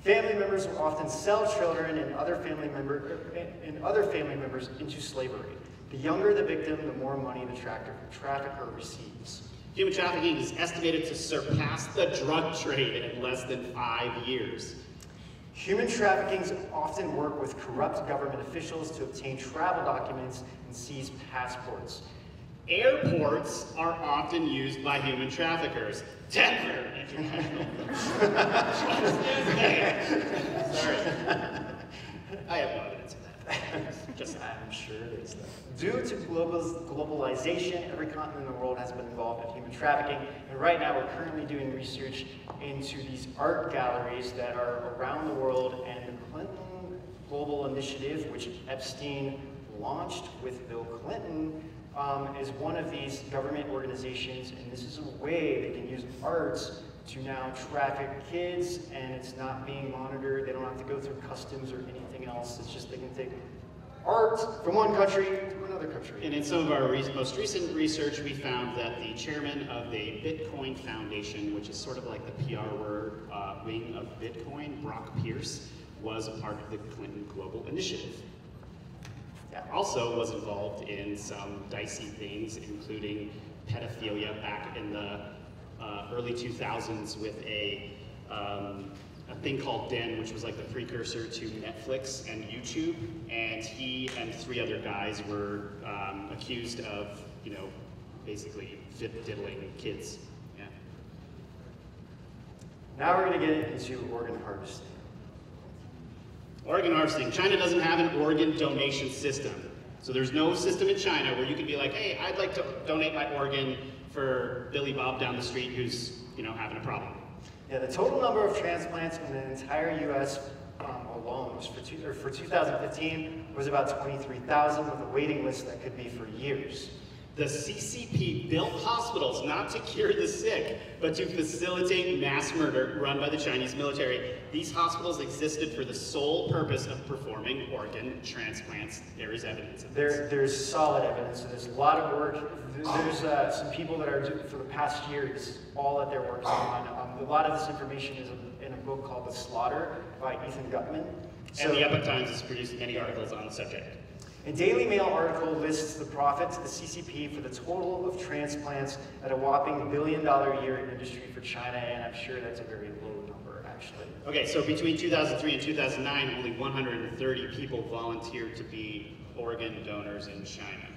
Family members will often sell children and other family member and other family members into slavery. The younger the victim, the more money the trafficker receives. Human trafficking is estimated to surpass the drug trade in less than five years. Human traffickings often work with corrupt government officials to obtain travel documents and seize passports. Airports are often used by human traffickers. Denver International. Sorry. I have no evidence of that. Just I'm sure there's that. Due to global globalization, every continent in the world has been involved in human trafficking. And right now we're currently doing research into these art galleries that are around the world and the Clinton Global Initiative, which Epstein launched with Bill Clinton, um, is one of these government organizations, and this is a way they can use arts to now traffic kids, and it's not being monitored. They don't have to go through customs or anything else. It's just they can take art from one country to another country. And in some of our re most recent research, we found that the chairman of the Bitcoin Foundation, which is sort of like the P R word, uh, wing of Bitcoin, Brock Pierce, was a part of the Clinton Global Initiative. Yeah. Also was involved in some dicey things, including pedophilia back in the uh, early two thousands with a um, a thing called Den, which was like the precursor to Netflix and YouTube, and he and three other guys were um, accused of, you know, basically diddling kids. Yeah. Now we're going to get into organ harvesting. Organ harvesting. China doesn't have an organ donation system. So there's no system in China where you can be like, hey, I'd like to donate my organ for Billy Bob down the street who's, you know, having a problem. Yeah, the total number of transplants in the entire U S um, alone was for, two, or for two thousand fifteen was about twenty-three thousand with a waiting list that could be for years. The C C P built hospitals not to cure the sick, but to facilitate mass murder run by the Chinese military. These hospitals existed for the sole purpose of performing organ transplants. There is evidence of this. There, there's solid evidence. So there's a lot of work. There's uh, some people that are, for the past years, all that they're working on. Um, a lot of this information is in a book called The Slaughter by Ethan Gutman. So, and the Epoch Times has produced many articles on the subject. A Daily Mail article lists the profits of the C C P for the total of transplants at a whopping billion dollar a year industry for China, and I'm sure that's a very low number, actually. Okay, so between two thousand three and two thousand nine, only one hundred thirty people volunteered to be organ donors in China.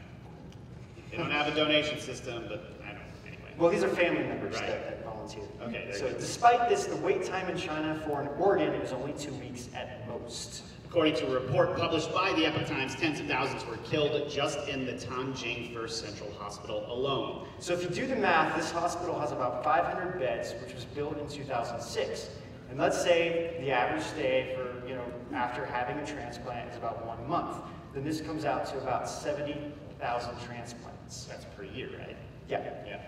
They don't have a donation system, but I don't, anyway. Well, these are family members, right, that, that volunteered. Okay, so despite this, the wait time in China for an organ is only two weeks at most. According to a report published by the Epoch Times, tens of thousands were killed just in the Tianjin First Central Hospital alone. So if you do the math, this hospital has about five hundred beds, which was built in two thousand six. And let's say the average stay for, you know, after having a transplant is about one month. Then this comes out to about seventy thousand transplants. That's per year, right? Yeah. Yeah.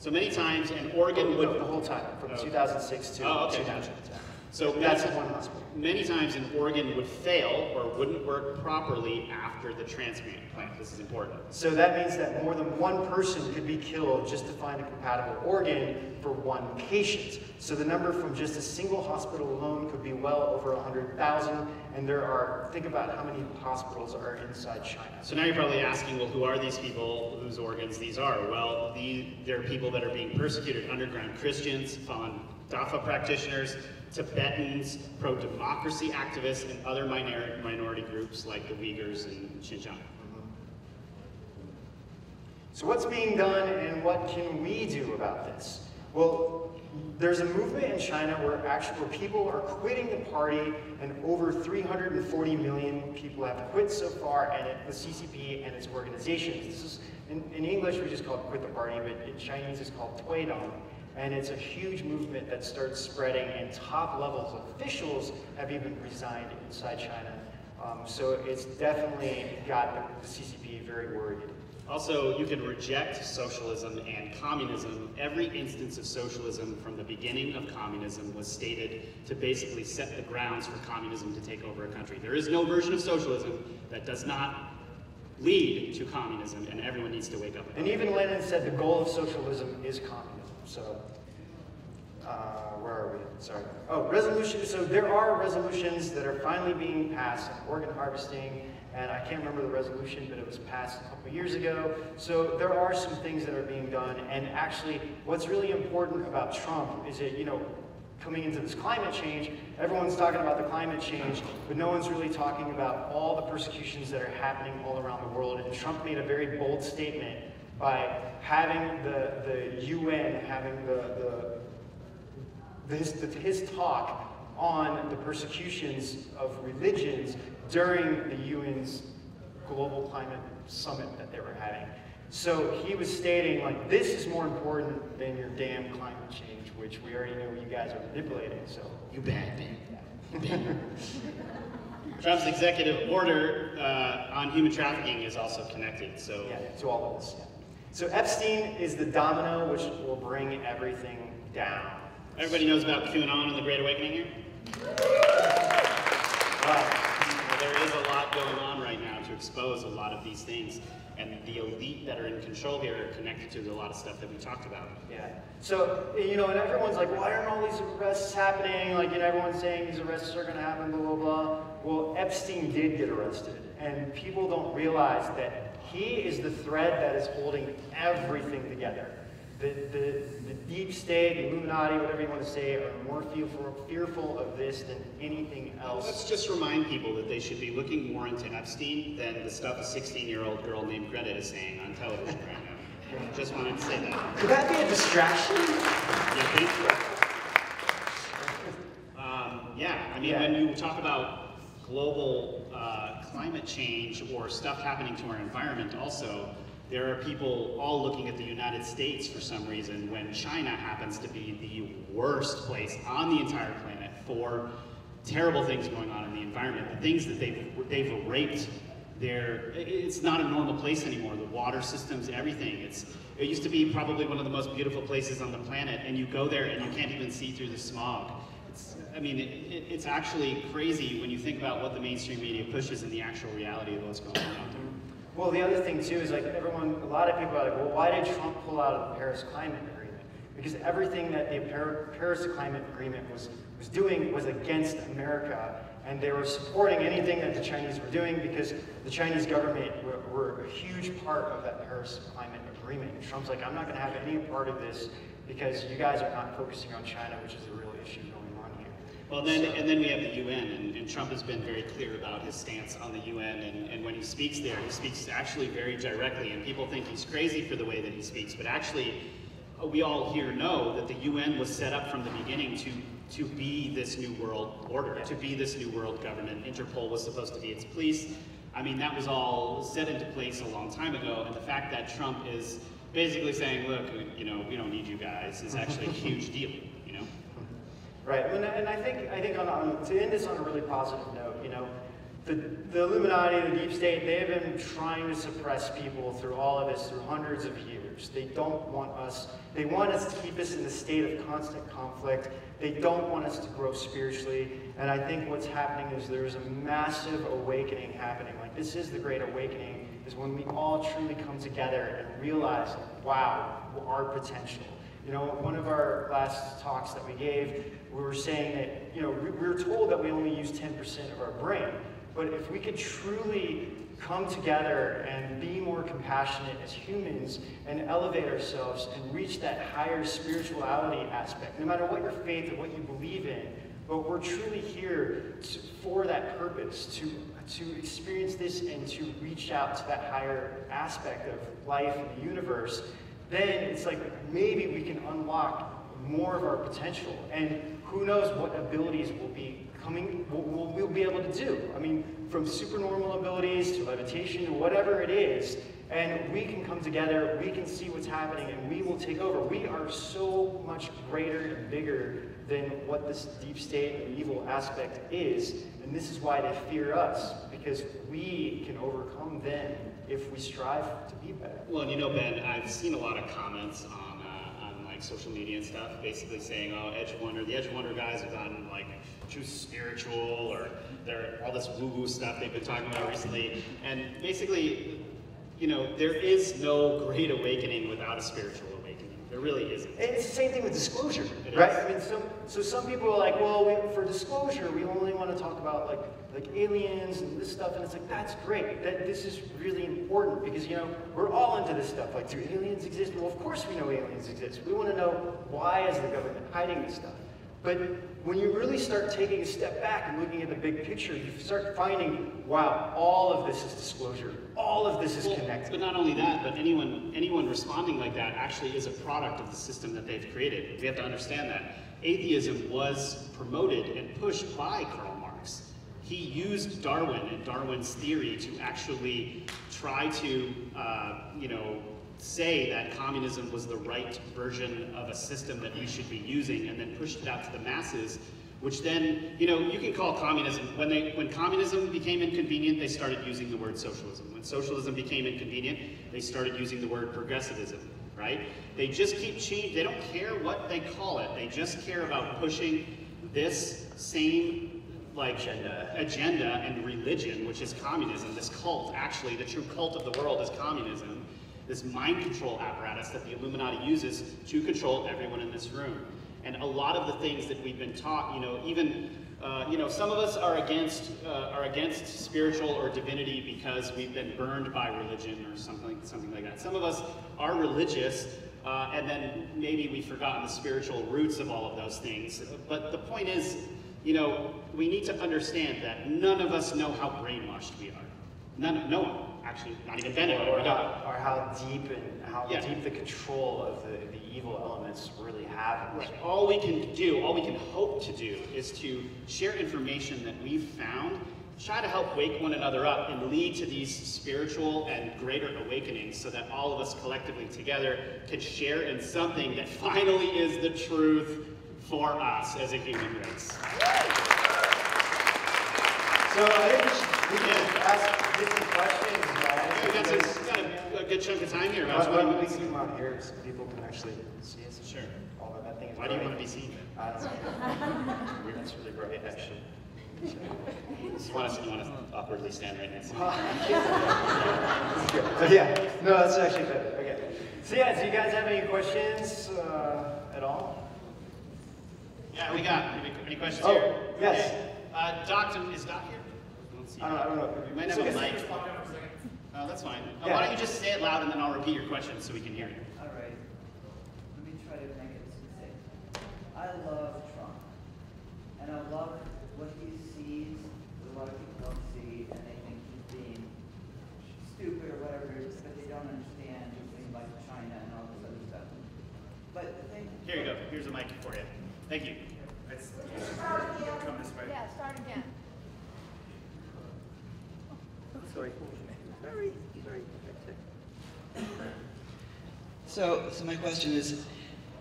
So many times an organ oh, would... No, the whole time, from okay. two thousand six to oh, okay. two thousand ten. So that's one hospital. Many times an organ would fail or wouldn't work properly after the transplant. This is important. So that means that more than one person could be killed just to find a compatible organ for one patient. So the number from just a single hospital alone could be well over one hundred thousand. And there are, think about how many hospitals are inside China. So now you're probably asking, well, who are these people whose organs these are? Well, the, they're people that are being persecuted, underground Christians, Falun DARPA practitioners, Tibetans, pro-democracy activists, and other minor minority groups like the Uyghurs in Xinjiang. Mm-hmm. So what's being done and what can we do about this? Well, there's a movement in China where actual people are quitting the party, and over three hundred forty million people have quit so far, and it, the C C P and its organizations. This is, in, in English we just call it quit the party, but in Chinese it's called Tuidong. And it's a huge movement that starts spreading, and top levels of officials have even resigned inside China. Um, so it's definitely got the C C P very worried. Also, you can reject socialism and communism. Every instance of socialism from the beginning of communism was stated to basically set the grounds for communism to take over a country. There is no version of socialism that does not lead to communism, and everyone needs to wake up. And even Lenin said the goal of socialism is communism. So, uh, where are we? Sorry. Oh, resolution. So there are resolutions that are finally being passed on organ harvesting, and I can't remember the resolution, but it was passed a couple years ago. So there are some things that are being done, and actually, what's really important about Trump is that, you know, coming into this climate change, everyone's talking about the climate change, but no one's really talking about all the persecutions that are happening all around the world. And Trump made a very bold statement by having the, the U N, having the, the, his, the, his talk on the persecutions of religions during the U N's global climate summit that they were having. So he was stating, like, this is more important than your damn climate change, which we already know you guys are manipulating, so. You bad, man. You bad. Trump's executive order uh, on human trafficking is also connected, so. Yeah, to all of this, yeah. So Epstein is the domino which will bring everything down. Everybody knows about QAnon and the Great Awakening here? Well, there is a lot going on right now to expose a lot of these things, and the elite that are in control here are connected to a lot of stuff that we talked about. Yeah. So, you know, and everyone's like, why aren't all these arrests happening? Like, you know, everyone's saying these arrests are going to happen, blah, blah, blah. Well, Epstein did get arrested, and people don't realize that he is the thread that is holding everything together. the, the, the deep state, the Illuminati, whatever you want to say, are more fearful, fearful of this than anything else. Let's just remind people that they should be looking more into Epstein than the stuff a sixteen-year-old girl named Greta is saying on television right now. Just wanted to say that. Could that be a distraction? You think? Um, yeah, I mean, yeah. When you talk about global uh, climate change or stuff happening to our environment also, there are people all looking at the United States for some reason when China happens to be the worst place on the entire planet for terrible things going on in the environment. The things that they've, they've raped, it's not a normal place anymore. The water systems, everything. It's, it used to be probably one of the most beautiful places on the planet, and you go there and you can't even see through the smog. It's, I mean, it, it, it's actually crazy when you think about what the mainstream media pushes and the actual reality of what's going on out there. Well, the other thing too is like everyone, a lot of people are like, well, why did Trump pull out of the Paris Climate Agreement? Because everything that the Paris Climate Agreement was, was doing was against America, and they were supporting anything that the Chinese were doing because the Chinese government were, were a huge part of that Paris Climate Agreement. And Trump's like, I'm not gonna have any part of this because you guys are not focusing on China, which is the real issue going on here. Well, then, so, and then we have the U N, and, and Trump has been very clear about his stance on the U N, and, and when he speaks there, he speaks actually very directly, and people think he's crazy for the way that he speaks, but actually, we all here know that the U N was set up from the beginning to, to be this new world order, to be this new world government. Interpol was supposed to be its police. I mean, that was all set into place a long time ago, and the fact that Trump is basically saying, look, you know, we don't need you guys, is actually a huge deal. Right, and, and I think I think on, on, to end this on a really positive note, you know, the, the Illuminati, the deep state, they have been trying to suppress people through all of this, through hundreds of years. They don't want us, they want us to keep us in the state of constant conflict. They don't want us to grow spiritually, and I think what's happening is there's a massive awakening happening. Like, this is the Great Awakening, is when we all truly come together and realize, wow, our potential. You know, one of our last talks that we gave, we were saying that, you know, we were told that we only use ten percent of our brain, but if we could truly come together and be more compassionate as humans and elevate ourselves and reach that higher spirituality aspect, no matter what your faith or what you believe in, but we're truly here to, for that purpose, to, to experience this and to reach out to that higher aspect of life and the universe, then it's like maybe we can unlock more of our potential, and who knows what abilities will be coming, we'll, we'll be able to do. I mean, from supernormal abilities to levitation to whatever it is, and we can come together, we can see what's happening, and we will take over. We are so much greater and bigger than what this deep state and evil aspect is, and this is why they fear us, because we can overcome them if we strive to be better. Well, you know, Ben, I've seen a lot of comments on social media and stuff, basically saying, oh, Edge of Wonder, the Edge of Wonder guys have gotten like too spiritual, or they're all this woo-woo stuff they've been talking about recently. And basically, you know, there is no great awakening without a spiritual awakening. There really isn't. And it's the same thing with disclosure, it right? Is. I mean, some, so some people are like, well, we, for disclosure, we only want to talk about like, like aliens and this stuff, and it's like, that's great, that this is really important, because, you know, we're all into this stuff, like, do aliens exist? Well, of course we know aliens exist. We want to know, why is the government hiding this stuff? But when you really start taking a step back and looking at the big picture, you start finding, wow, all of this is disclosure, all of this is well, connected. But not only that, but anyone, anyone responding like that actually is a product of the system that they've created. We have to understand that. Atheism was promoted and pushed by Karl Marx. He used Darwin and Darwin's theory to actually try to, uh, you know, say that communism was the right version of a system that we should be using, and then pushed it out to the masses, which then, you know, you can call communism, when they, when communism became inconvenient, they started using the word socialism. When socialism became inconvenient, they started using the word progressivism, right? They just keep changing, they don't care what they call it, they just care about pushing this same like agenda. agenda and religion, which is communism, this cult, actually, the true cult of the world is communism, this mind control apparatus that the Illuminati uses to control everyone in this room. And a lot of the things that we've been taught, you know, even, uh, you know, some of us are against, uh, are against spiritual or divinity because we've been burned by religion or something, something like that. Some of us are religious, Uh, and then maybe we've forgotten the spiritual roots of all of those things. But the point is, you know, we need to understand that none of us know how brainwashed we are. None, no one, actually, not even Bennett. Or, or, or how deep and how yeah. deep the control of the, the evil elements really have. Right. All we can do, all we can hope to do, is to share information that we've found, try to help wake one another up and lead to these spiritual and greater awakenings so that all of us collectively together can share in something that finally is the truth for us as a human race. So I think we should ask different questions. We've got, some, got a, a good chunk of time here. Why don't we zoom out here so people can actually see us? Sure. Although that thing is Why brilliant. do you want to be seen? Uh, that's really bright, actually. So, you want to, you want to awkwardly stand right next to me. So yeah, no, that's actually better. Okay. So yeah, do you guys have any questions uh, at all? Yeah, we got any, any questions oh, here? Yes. Okay. Uh, Doc, is Doc here? I don't see. I don't, I don't know. We might have a mic. Oh, that's fine. Uh, yeah. Why don't you just say it loud and then I'll repeat your question so we can hear you. All right. Let me try to make it succinct. I love Trump, and I love what he sees that a lot of people don't see, and they think he's being stupid or whatever, but they don't understand things like China and all this other stuff. But the thing. Here you go. Here's a mic for you. Thank you. It's, it's, it's come this way. Yeah, start again. Sorry. Sorry. Sorry. So, so my question is,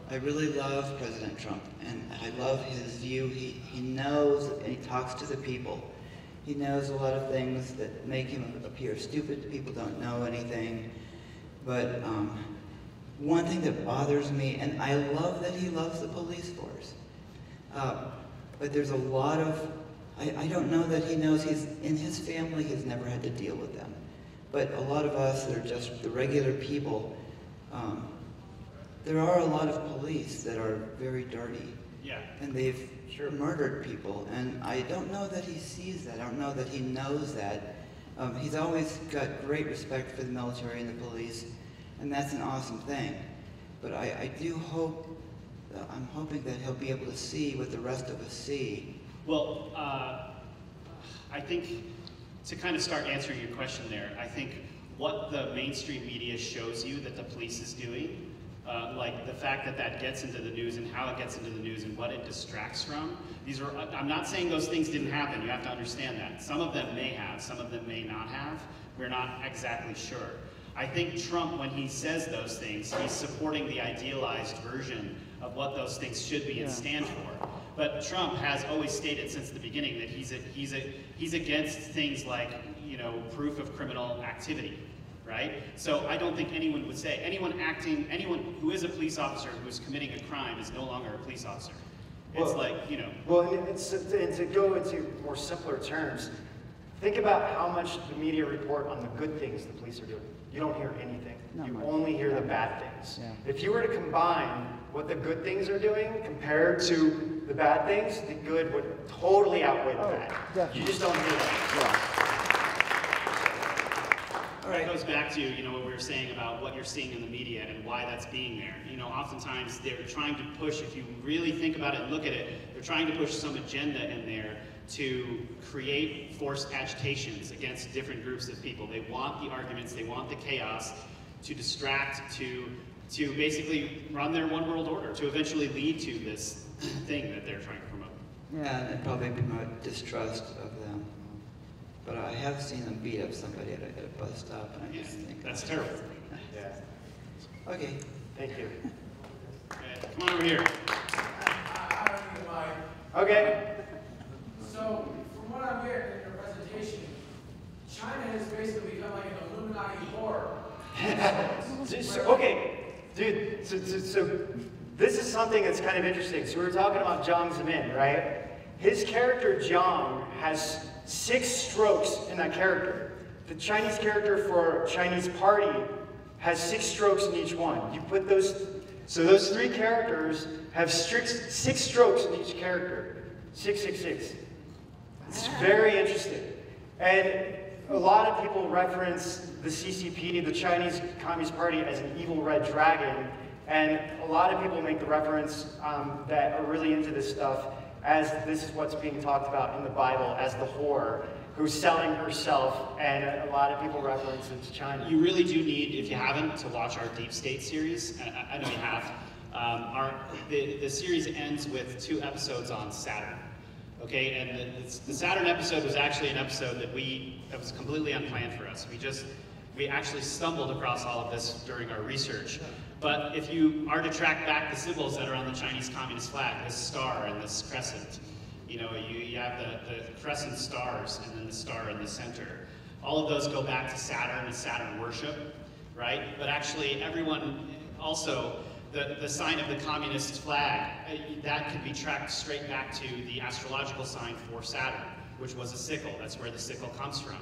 I really love President Trump, and I love his view. He, he knows, and he talks to the people. He knows a lot of things that make him appear stupid. People don't know anything. But um, one thing that bothers me, and I love that he loves the police force, uh, but there's a lot of, I, I don't know that he knows he's, in his family, he's never had to deal with them. But a lot of us that are just the regular people, um, there are a lot of police that are very dirty, yeah. and they've sure. murdered people, and I don't know that he sees that. I don't know that he knows that. Um, he's always got great respect for the military and the police, and that's an awesome thing. But I, I do hope, uh, I'm hoping that he'll be able to see what the rest of us see. Well, uh, I think, to kind of start answering your question there, I think what the mainstream media shows you that the police is doing, Uh, like the fact that that gets into the news and how it gets into the news and what it distracts from. These are, I'm not saying those things didn't happen, you have to understand that. Some of them may have, some of them may not have. We're not exactly sure. I think Trump, when he says those things, he's supporting the idealized version of what those things should be yeah. and stand for. But Trump has always stated since the beginning that he's, a, he's, a, he's against things like, you know, proof of criminal activity. Right? So I don't think anyone would say, anyone acting, anyone who is a police officer who is committing a crime is no longer a police officer. It's well, like, you know. Well, and, it's, and to go into more simpler terms, think about how much the media report on the good things the police are doing. You don't hear anything. Not you much. only hear Not the bad much. things. Yeah. If you were to combine what the good things are doing compared to the bad things, the good would totally outweigh the oh, bad. Definitely. You just don't hear that. Yeah. It goes back to, you know, what we were saying about what you're seeing in the media and why that's being there. You know, oftentimes they're trying to push, if you really think about it and look at it, they're trying to push some agenda in there to create forced agitations against different groups of people. They want the arguments, they want the chaos to distract, to, to basically run their one world order, to eventually lead to this thing that they're trying to promote. Yeah, and probably promote distrust of them. But I have seen them beat up somebody at a, at a bus stop, and I yeah, just think that's terrible. Yeah. Okay. Thank you. Okay, come on over here. I don't need the mic. Okay. So, from what I'm hearing in your presentation, China has basically become like an Illuminati horror. so, okay, dude. So, so, so, this is something that's kind of interesting. So we were talking about Jiang Zemin, right? His character Jiang has six strokes in that character. The Chinese character for Chinese party has six strokes in each one. You put those, so those three characters have strict six strokes in each character. Six, six, six. It's very interesting. And a lot of people reference the C C P, the Chinese Communist Party, as an evil red dragon, And a lot of people make the reference um, that are really into this stuff as this is what's being talked about in the Bible as the whore who's selling herself, and a lot of people reference it to China. You really do need, if you haven't, to watch our Deep State series. I, I know you have. Um, our, the, the series ends with two episodes on Saturn. Okay, and the, the Saturn episode was actually an episode that we, that was completely unplanned for us. We just, we actually stumbled across all of this during our research. But if you are to track back the symbols that are on the Chinese Communist flag, this star and this crescent, you know, you, you have the, the crescent stars and then the star in the center. All of those go back to Saturn and Saturn worship, right? But actually everyone also, The, the sign of the communist flag, that can be tracked straight back to the astrological sign for Saturn, which was a sickle. That's where the sickle comes from.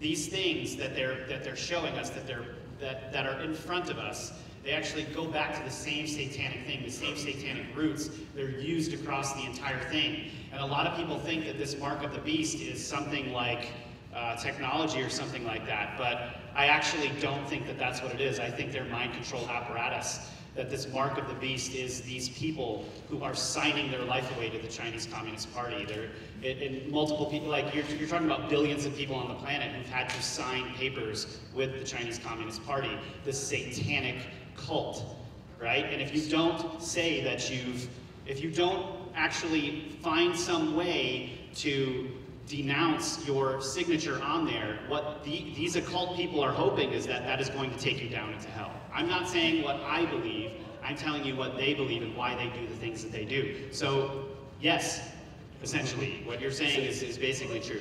These things that they're, that they're showing us, that, they're, that, that are in front of us, they actually go back to the same satanic thing, the same satanic roots. They're used across the entire thing. And a lot of people think that this mark of the beast is something like uh, technology or something like that, but I actually don't think that that's what it is. I think they're mind control apparatus. That this mark of the beast is these people who are signing their life away to the Chinese Communist Party. They're, it, it, multiple people, like you're, you're talking about billions of people on the planet who've had to sign papers with the Chinese Communist Party, this satanic cult, right? And if you don't say that you've, if you don't actually find some way to denounce your signature on there, what the, these occult people are hoping is that that is going to take you down into hell. I'm not saying what I believe, I'm telling you what they believe and why they do the things that they do. So, yes, essentially, what you're saying is, is basically true.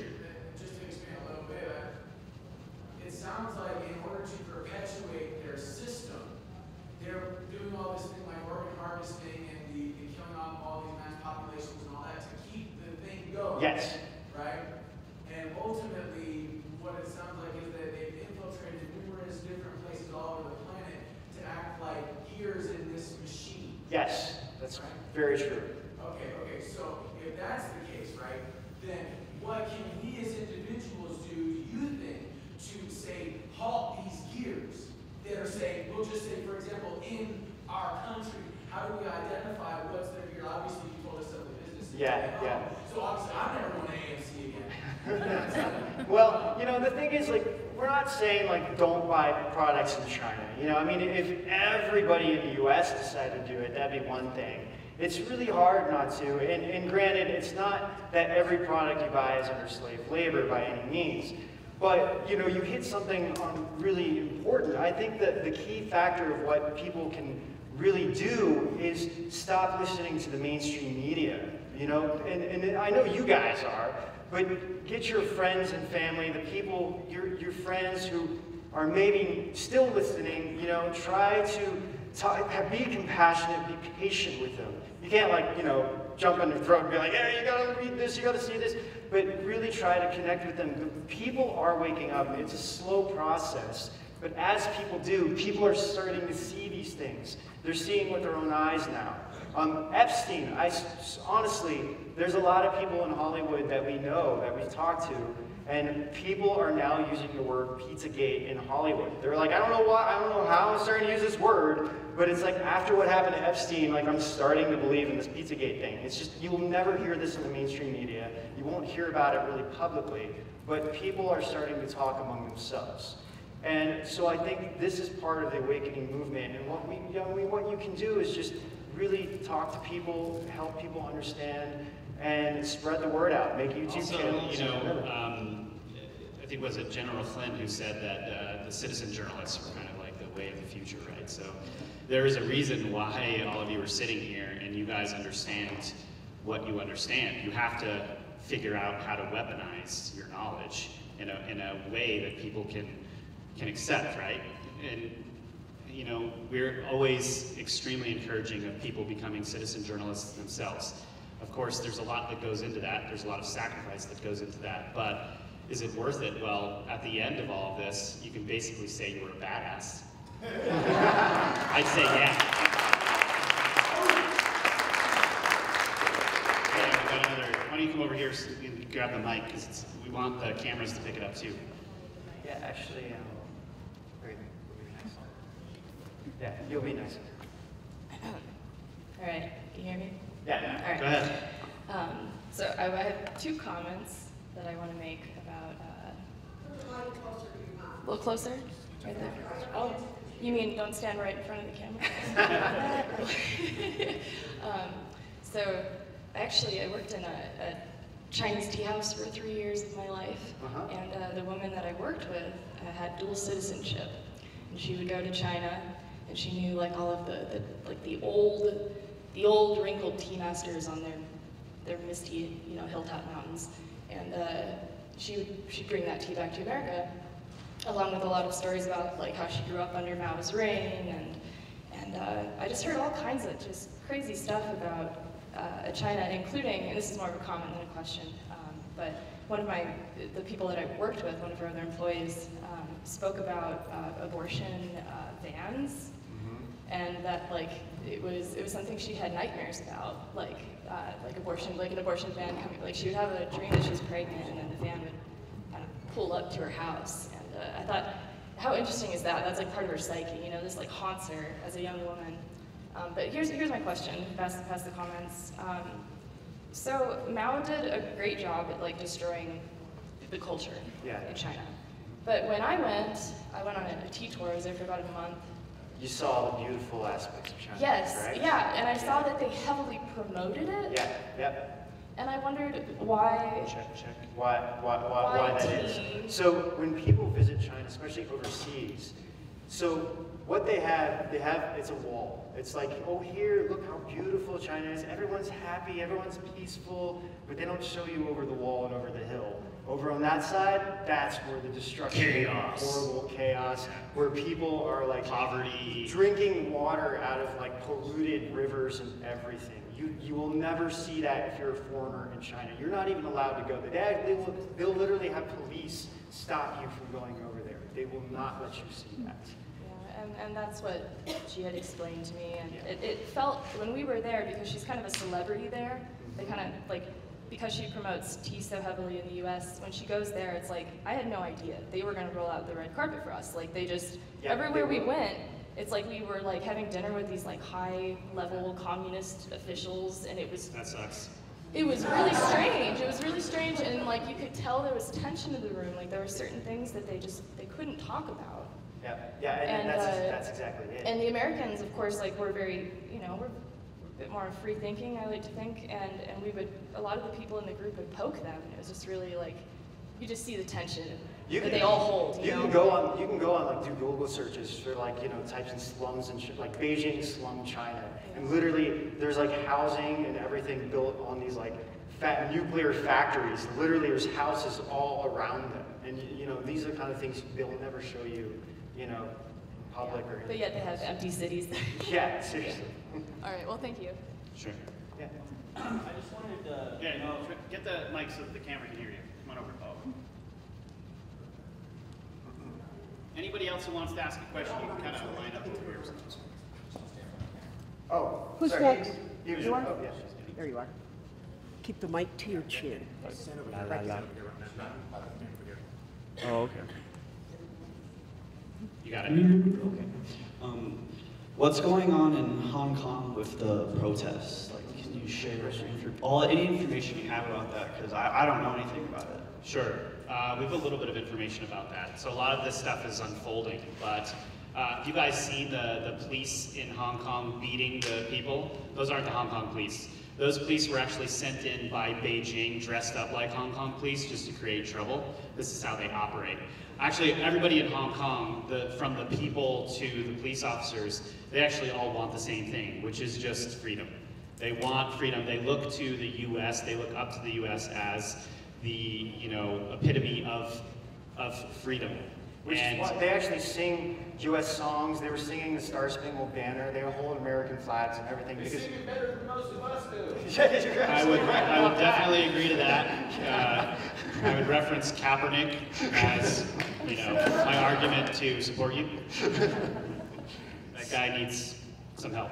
Just to expand a little bit, it sounds like in order to perpetuate their system, they're doing all this thing like organ harvesting and the, the killing off all these mass populations and all that to keep the thing going. Yes. Right? And ultimately, what it sounds like is that they've infiltrated numerous different places all over the planet to act like gears in this machine. Yes, that's right. Very true. Okay, okay, so if that's the case, right, then what can we as individuals do, do you think, to, say, halt these gears that are saying, we'll just say, for example, in our country, how do we identify what's their gear? Obviously, you told us that the business is yeah, yeah. Um, so obviously, I'm never going to A M C again. Well, you know, the thing is, like, we're not saying, like, don't buy products in China. You know, I mean, if everybody in the U S decided to do it, that'd be one thing. It's really hard not to, and, and granted, it's not that every product you buy is under slave labor by any means, but, you know, you hit something on really important. I think that the key factor of what people can really do is stop listening to the mainstream media, you know, and, and I know you guys are, but get your friends and family, the people, your, your friends who are maybe still listening, you know, try to talk, be compassionate, be patient with them. You can't, like, you know, jump on their throat and be like, yeah, you gotta read this, you gotta see this, but really try to connect with them. People are waking up. It's a slow process, but as people do, people are starting to see these things. They're seeing with their own eyes now. Um, Epstein, I, honestly, there's a lot of people in Hollywood that we know, that we talk to, and people are now using the word Pizzagate in Hollywood. They're like, I don't know why, I don't know how I'm starting to use this word, but it's like after what happened to Epstein, like I'm starting to believe in this Pizzagate thing. It's just, you will never hear this in the mainstream media. You won't hear about it really publicly, but people are starting to talk among themselves. And so I think this is part of the awakening movement, and what, we, you know, we, what you can do is just really talk to people, help people understand, and spread the word out. Make YouTube also, channels. You know, um, I think it was it General Flynn who said that uh, the citizen journalists were kind of like the way of the future, right? So there is a reason why all of you are sitting here, and you guys understand what you understand. You have to figure out how to weaponize your knowledge in a in a way that people can can accept, right? And you know, we're always extremely encouraging of people becoming citizen journalists themselves. Of course, there's a lot that goes into that. There's a lot of sacrifice that goes into that, but is it worth it? Well, at the end of all of this, you can basically say you were a badass. I'd say yeah. Okay, we got another, why don't you come over here so you can grab the mic, because we want the cameras to pick it up too. Yeah, actually, um, Yeah, you'll be nice. All right, can you hear me? Yeah, all right. Go ahead. Um, so I have two comments that I want to make about. Uh, a little closer? Right there. Oh, you mean don't stand right in front of the camera? um, so actually, I worked in a, a Chinese tea house for three years of my life, uh-huh. and uh, the woman that I worked with uh, had dual citizenship, and she would go to China, and she knew like all of the, the like the old, the old wrinkled tea masters on their their misty you know hilltop mountains, and uh, she would she'd bring that tea back to America, along with a lot of stories about like how she grew up under Mao's reign, and and uh, I just heard all kinds of just crazy stuff about. Uh, China, including, and this is more of a comment than a question, um, but one of my, the people that I worked with, one of our other employees, um, spoke about uh, abortion uh, bans, mm-hmm. and that like it was it was something she had nightmares about, like uh, like abortion, like an abortion van coming, like she would have a dream that she was pregnant, and then the van would kind of pull up to her house, and uh, I thought, how interesting is that? That's like part of her psyche, you know, this like haunts her as a young woman. Um, but here's, here's my question, past, past the comments. Um, so Mao did a great job at like destroying the culture yeah. in China. But when I went, I went on a, a tea tour, I was there for about a month. You saw the beautiful aspects of China, yes, right? Yes, yeah, and I saw yeah. that they heavily promoted it. Yeah, yeah. And I wondered why... Check, check. Why, why, why, why, why that is. So when people visit China, especially overseas, so what they have, they have, it's a wall. It's like, oh, here, look how beautiful China is. Everyone's happy, everyone's peaceful, but they don't show you over the wall and over the hill. Over on that side, that's where the destruction, chaos. horrible chaos, where people are like poverty, drinking water out of like polluted rivers and everything. You, you will never see that if you're a foreigner in China. You're not even allowed to go. They, they'll, they'll literally have police stop you from going over there. They will not let you see that. And, and that's what she had explained to me, and yeah. it, it felt, when we were there, because she's kind of a celebrity there, they kind of, like, because she promotes tea so heavily in the U S, when she goes there, it's like, I had no idea they were going to roll out the red carpet for us. Like, they just, yeah, everywhere they we went, it's like we were, like, having dinner with these, like, high-level communist officials, and it was... That sucks. It was really strange. It was really strange, and, like, you could tell there was tension in the room. Like, there were certain things that they just, they couldn't talk about. Yeah, yeah, and, and that's, uh, that's exactly it. And the Americans, of course, like we're very, you know, we're a bit more free thinking, I like to think, and, and we would, a lot of the people in the group would poke them, and it was just really like, you just see the tension you that can, they all hold, you, you know? Can go on, you can go on, like, do Google searches for, like, you know, types in slums and shit, like Beijing slum China, yeah. and literally, there's, like, housing and everything built on these, like, fat nuclear factories. Literally, there's houses all around them, and, you know, these are the kind of things they'll never show you. You know, public yeah. or But yet they have empty cities. yeah, seriously. Yeah. All right, well, thank you. Sure. Yeah. Um, I just wanted to yeah, know, get the mic so that the camera can hear you. Come on over. Oh. Anybody else who wants to ask a question, you can kind of line up over here. Oh, who's sorry. next? You, you are? Oh, yeah. There you are. Keep the mic to your chin. Oh, okay. You got it. Okay. Um, what's going on in Hong Kong with the protests? Like, can you share all any information you have about that? Because I, I don't know anything about it. Sure. Uh, we have a little bit of information about that. So a lot of this stuff is unfolding. But uh, if you guys see the the police in Hong Kong beating the people, those aren't the Hong Kong police. Those police were actually sent in by Beijing, dressed up like Hong Kong police, just to create trouble. This is how they operate. Actually, everybody in Hong Kong, the, from the people to the police officers, they actually all want the same thing, which is just freedom. They want freedom. They look to the U S, they look up to the U S as the, you know, epitome of, of freedom. Which is why they actually sing U S songs. They were singing the Star Spangled Banner. They were holding American flags and everything. They sing it better than most of us do. I would, I would definitely agree to that. Uh, I would reference Kaepernick as, you know, my argument to support you. That guy needs some help.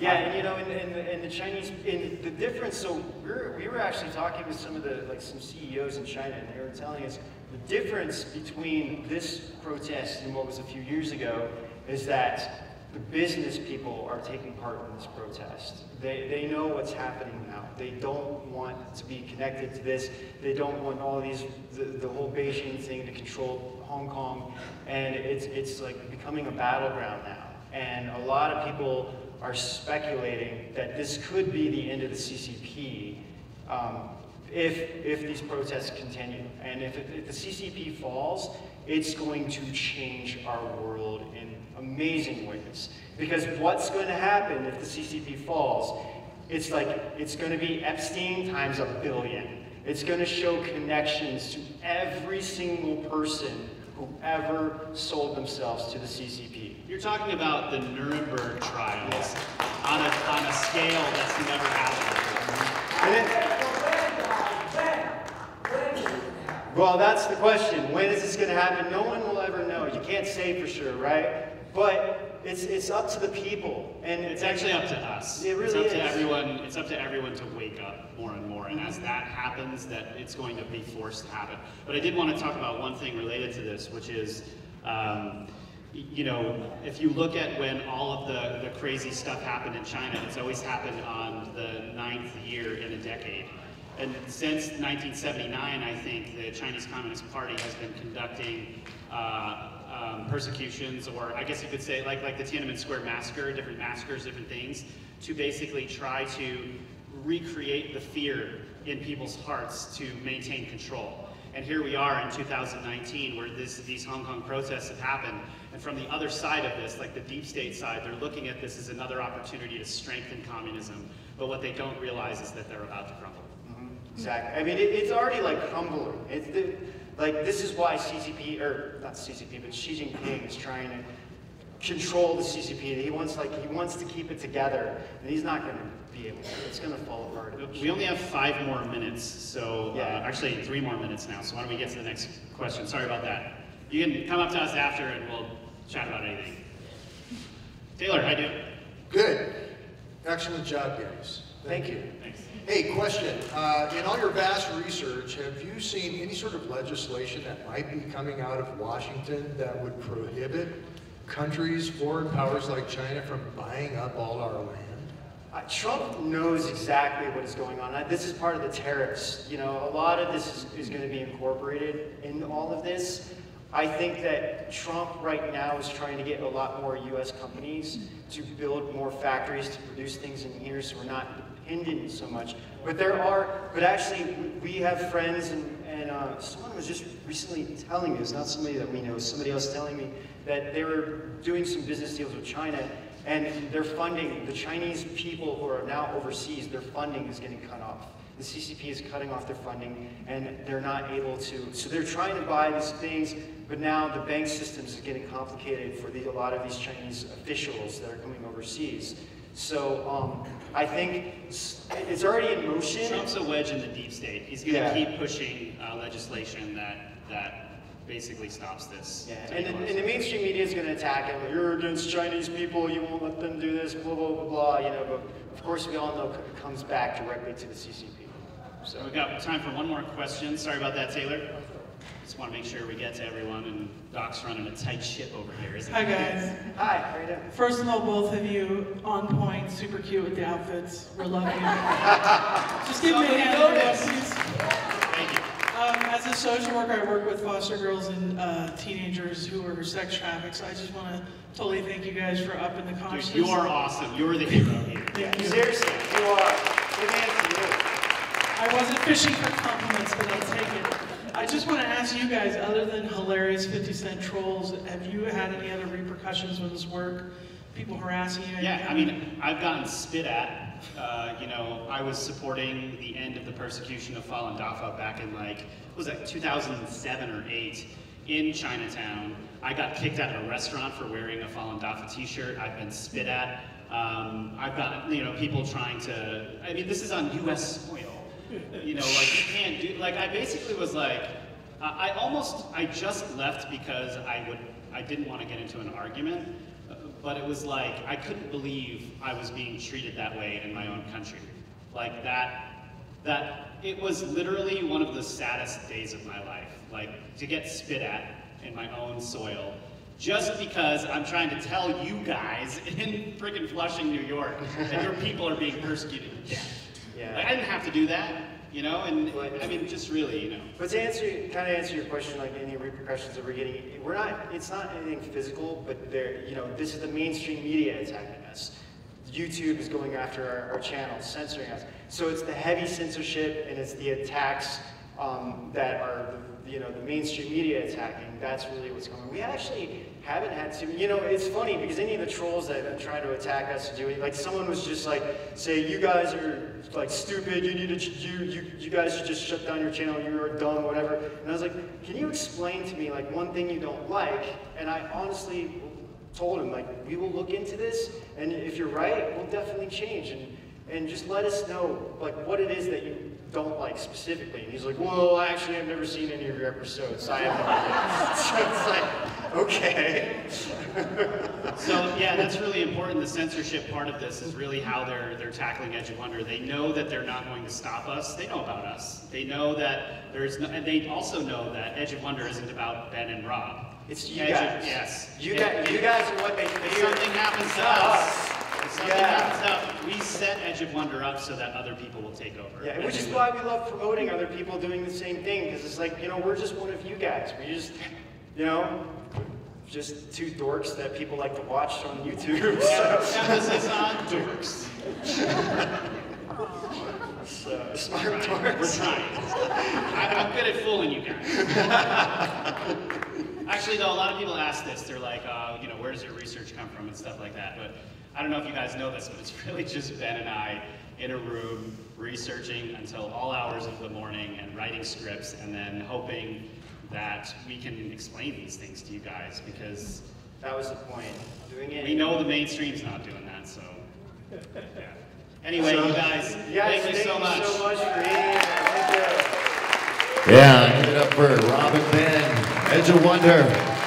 Yeah, and you know, in, in, the, in the Chinese, in the difference. So we're, we were actually talking with some of the like some C E Os in China, and they were telling us. The difference between this protest and what was a few years ago is that The business people are taking part in this protest. They, they know what's happening now. They don't want to be connected to this. They don't want all these, the, the whole Beijing thing to control Hong Kong. And it's, it's like becoming a battleground now. And a lot of people are speculating that this could be the end of the C C P um, if, if these protests continue. And if, if the C C P falls, it's going to change our world in amazing ways. Because what's going to happen if the C C P falls? It's like, it's going to be Epstein times a billion. It's going to show connections to every single person who ever sold themselves to the C C P. You're talking about the Nuremberg trials yeah. on, a, on a scale that's never happened. Well, that's the question. When is this going to happen? No one will ever know. You can't say for sure, right? But it's it's up to the people, and it's and actually up to us. It really is. It's up is. to everyone. It's up to everyone to wake up more and more. And mm-hmm. as that happens, that it's going to be forced to happen. But I did want to talk about one thing related to this, which is, um, you know, if you look at when all of the the crazy stuff happened in China, it's always happened on the ninth year in a decade. And since nineteen seventy-nine, I think, the Chinese Communist Party has been conducting uh, um, persecutions, or I guess you could say, like, like the Tiananmen Square massacre, different massacres, different things, to basically try to recreate the fear in people's hearts to maintain control. And here we are in two thousand nineteen, where this, these Hong Kong protests have happened. And from the other side of this, like the deep state side, they're looking at this as another opportunity to strengthen communism. But what they don't realize is that they're about to crumble. Exactly. I mean, it, it's already like humbling. It's the, like this is why C C P, or not C C P, but Xi Jinping is trying to control the C C P. He wants like he wants to keep it together, and he's not going to be able to. It's going to fall apart. We only have five more minutes, so yeah. uh, actually three more minutes now. So why don't we get to the next question? Sorry about that. You can come up to us after, and we'll chat about anything. Taylor, how do you do? Good. Excellent job, guys. Thank, Thank you. you. Thanks. Hey, question. Uh, in all your vast research, have you seen any sort of legislation that might be coming out of Washington that would prohibit countries, foreign powers like China, from buying up all our land? Uh, Trump knows exactly what is going on. This is part of the tariffs. You know, a lot of this is, is going to be incorporated in all of this. I think that Trump right now is trying to get a lot more U S companies to build more factories to produce things in here, so we're not dependent so much. But there are, but actually we have friends, and, and uh, someone was just recently telling me, it's not somebody that we know, somebody else telling me that they were doing some business deals with China, and their funding, the Chinese people who are now overseas, their funding is getting cut off. The C C P is cutting off their funding, and they're not able to, so they're trying to buy these things, but now the bank systems are getting complicated for the, a lot of these Chinese officials that are coming overseas. So um, I think it's already in motion. Trump's a wedge in the deep state. He's going to yeah. keep pushing uh, legislation that, that basically stops this. Yeah. And, the, and the mainstream media is going to attack him. You're against Chinese people, you won't let them do this, blah, blah, blah, blah. You know, but of course, we all know it comes back directly to the C C P. So we've got time for one more question. Sorry about that, Taylor. Just want to make sure we get to everyone, and Doc's running a tight ship over here, isn't Hi, it? guys. Hi, how are you doing? First of all, both of you on point, super cute with the outfits. We're loving you. Just give so me a hand. Thank you. Um, as a social worker, I work with foster girls and uh, teenagers who are sex trafficked, so I just want to totally thank you guys for upping the consciousness. Dude, you are awesome. You're the hero here. Yeah, you. Seriously, you are. Good man for you. I wasn't fishing for compliments, but I'll take it. I just want to ask you guys, other than hilarious fifty cent trolls, have you had any other repercussions with this work? People harassing you? Yeah, I mean, I've gotten spit at. Uh, you know, I was supporting the end of the persecution of Falun Dafa back in, like, what was that, two thousand seven or eight in Chinatown. I got kicked out of a restaurant for wearing a Falun Dafa t-shirt. I've been spit at. Um, I've got, you know, people trying to, I mean, this is on U S soil. You know, like, you can't do, like, I basically was like, I, I almost, I just left because I would, I didn't want to get into an argument, but it was like, I couldn't believe I was being treated that way in my own country. Like, that, that, it was literally one of the saddest days of my life. Like, to get spit at in my own soil, just because I'm trying to tell you guys in frickin' Flushing, New York, that your people are being persecuted to death. Yeah. Like, I didn't have to do that, you know, and but, I mean, just really, you know. But to answer, kind of answer your question, like any repercussions that we're getting, we're not, it's not anything physical, but there, you know, this is the mainstream media attacking us. YouTube is going after our, our channels, censoring us. So it's the heavy censorship and it's the attacks um, that are, the, you know, the mainstream media attacking. That's really what's going on. We actually haven't had to, you know, it's funny because any of the trolls that have been trying to attack us to do it, like someone was just like, say, you guys are like stupid, you need to, you, you, you guys should just shut down your channel, you're dumb, whatever. And I was like, can you explain to me like one thing you don't like? And I honestly told him, like, we will look into this, and if you're right, we'll definitely change, and and just let us know, like, what it is that you don't like specifically. And he's like, well, actually, I've never seen any of your episodes. I have no idea. So it's like, okay. So, yeah, that's really important. The censorship part of this is really how they're, they're tackling Edge of Wonder. They know that they're not going to stop us. They know about us. They know that there's no, and they also know that Edge of Wonder isn't about Ben and Rob. It's you Edge guys. Of, yes. You, it, guys, it, you guys are what they fear. If something happens to us, us. If something yeah. happens to us, we set Edge of Wonder up so that other people will take over. Yeah, which is why we love promoting other people doing the same thing, because it's like, you know, we're just one of you guys. We just, you know, just two dorks that people like to watch on YouTube. Yeah, so. Emphasis on dorks. So, smart we're trying. dorks. We're trying. I, I'm good at fooling you guys. Actually, though, a lot of people ask this. They're like, uh, you know, where does your research come from and stuff like that. But I don't know if you guys know this, but it's really just Ben and I in a room researching until all hours of the morning and writing scripts and then hoping that we can explain these things to you guys, because that was the point. Doing it. We know the mainstream's not doing that, so yeah. Anyway, so, you guys, yeah, thank, thank you so much. so much for being here. Yeah, give it up for Rob and Ben. Edge of Wonder.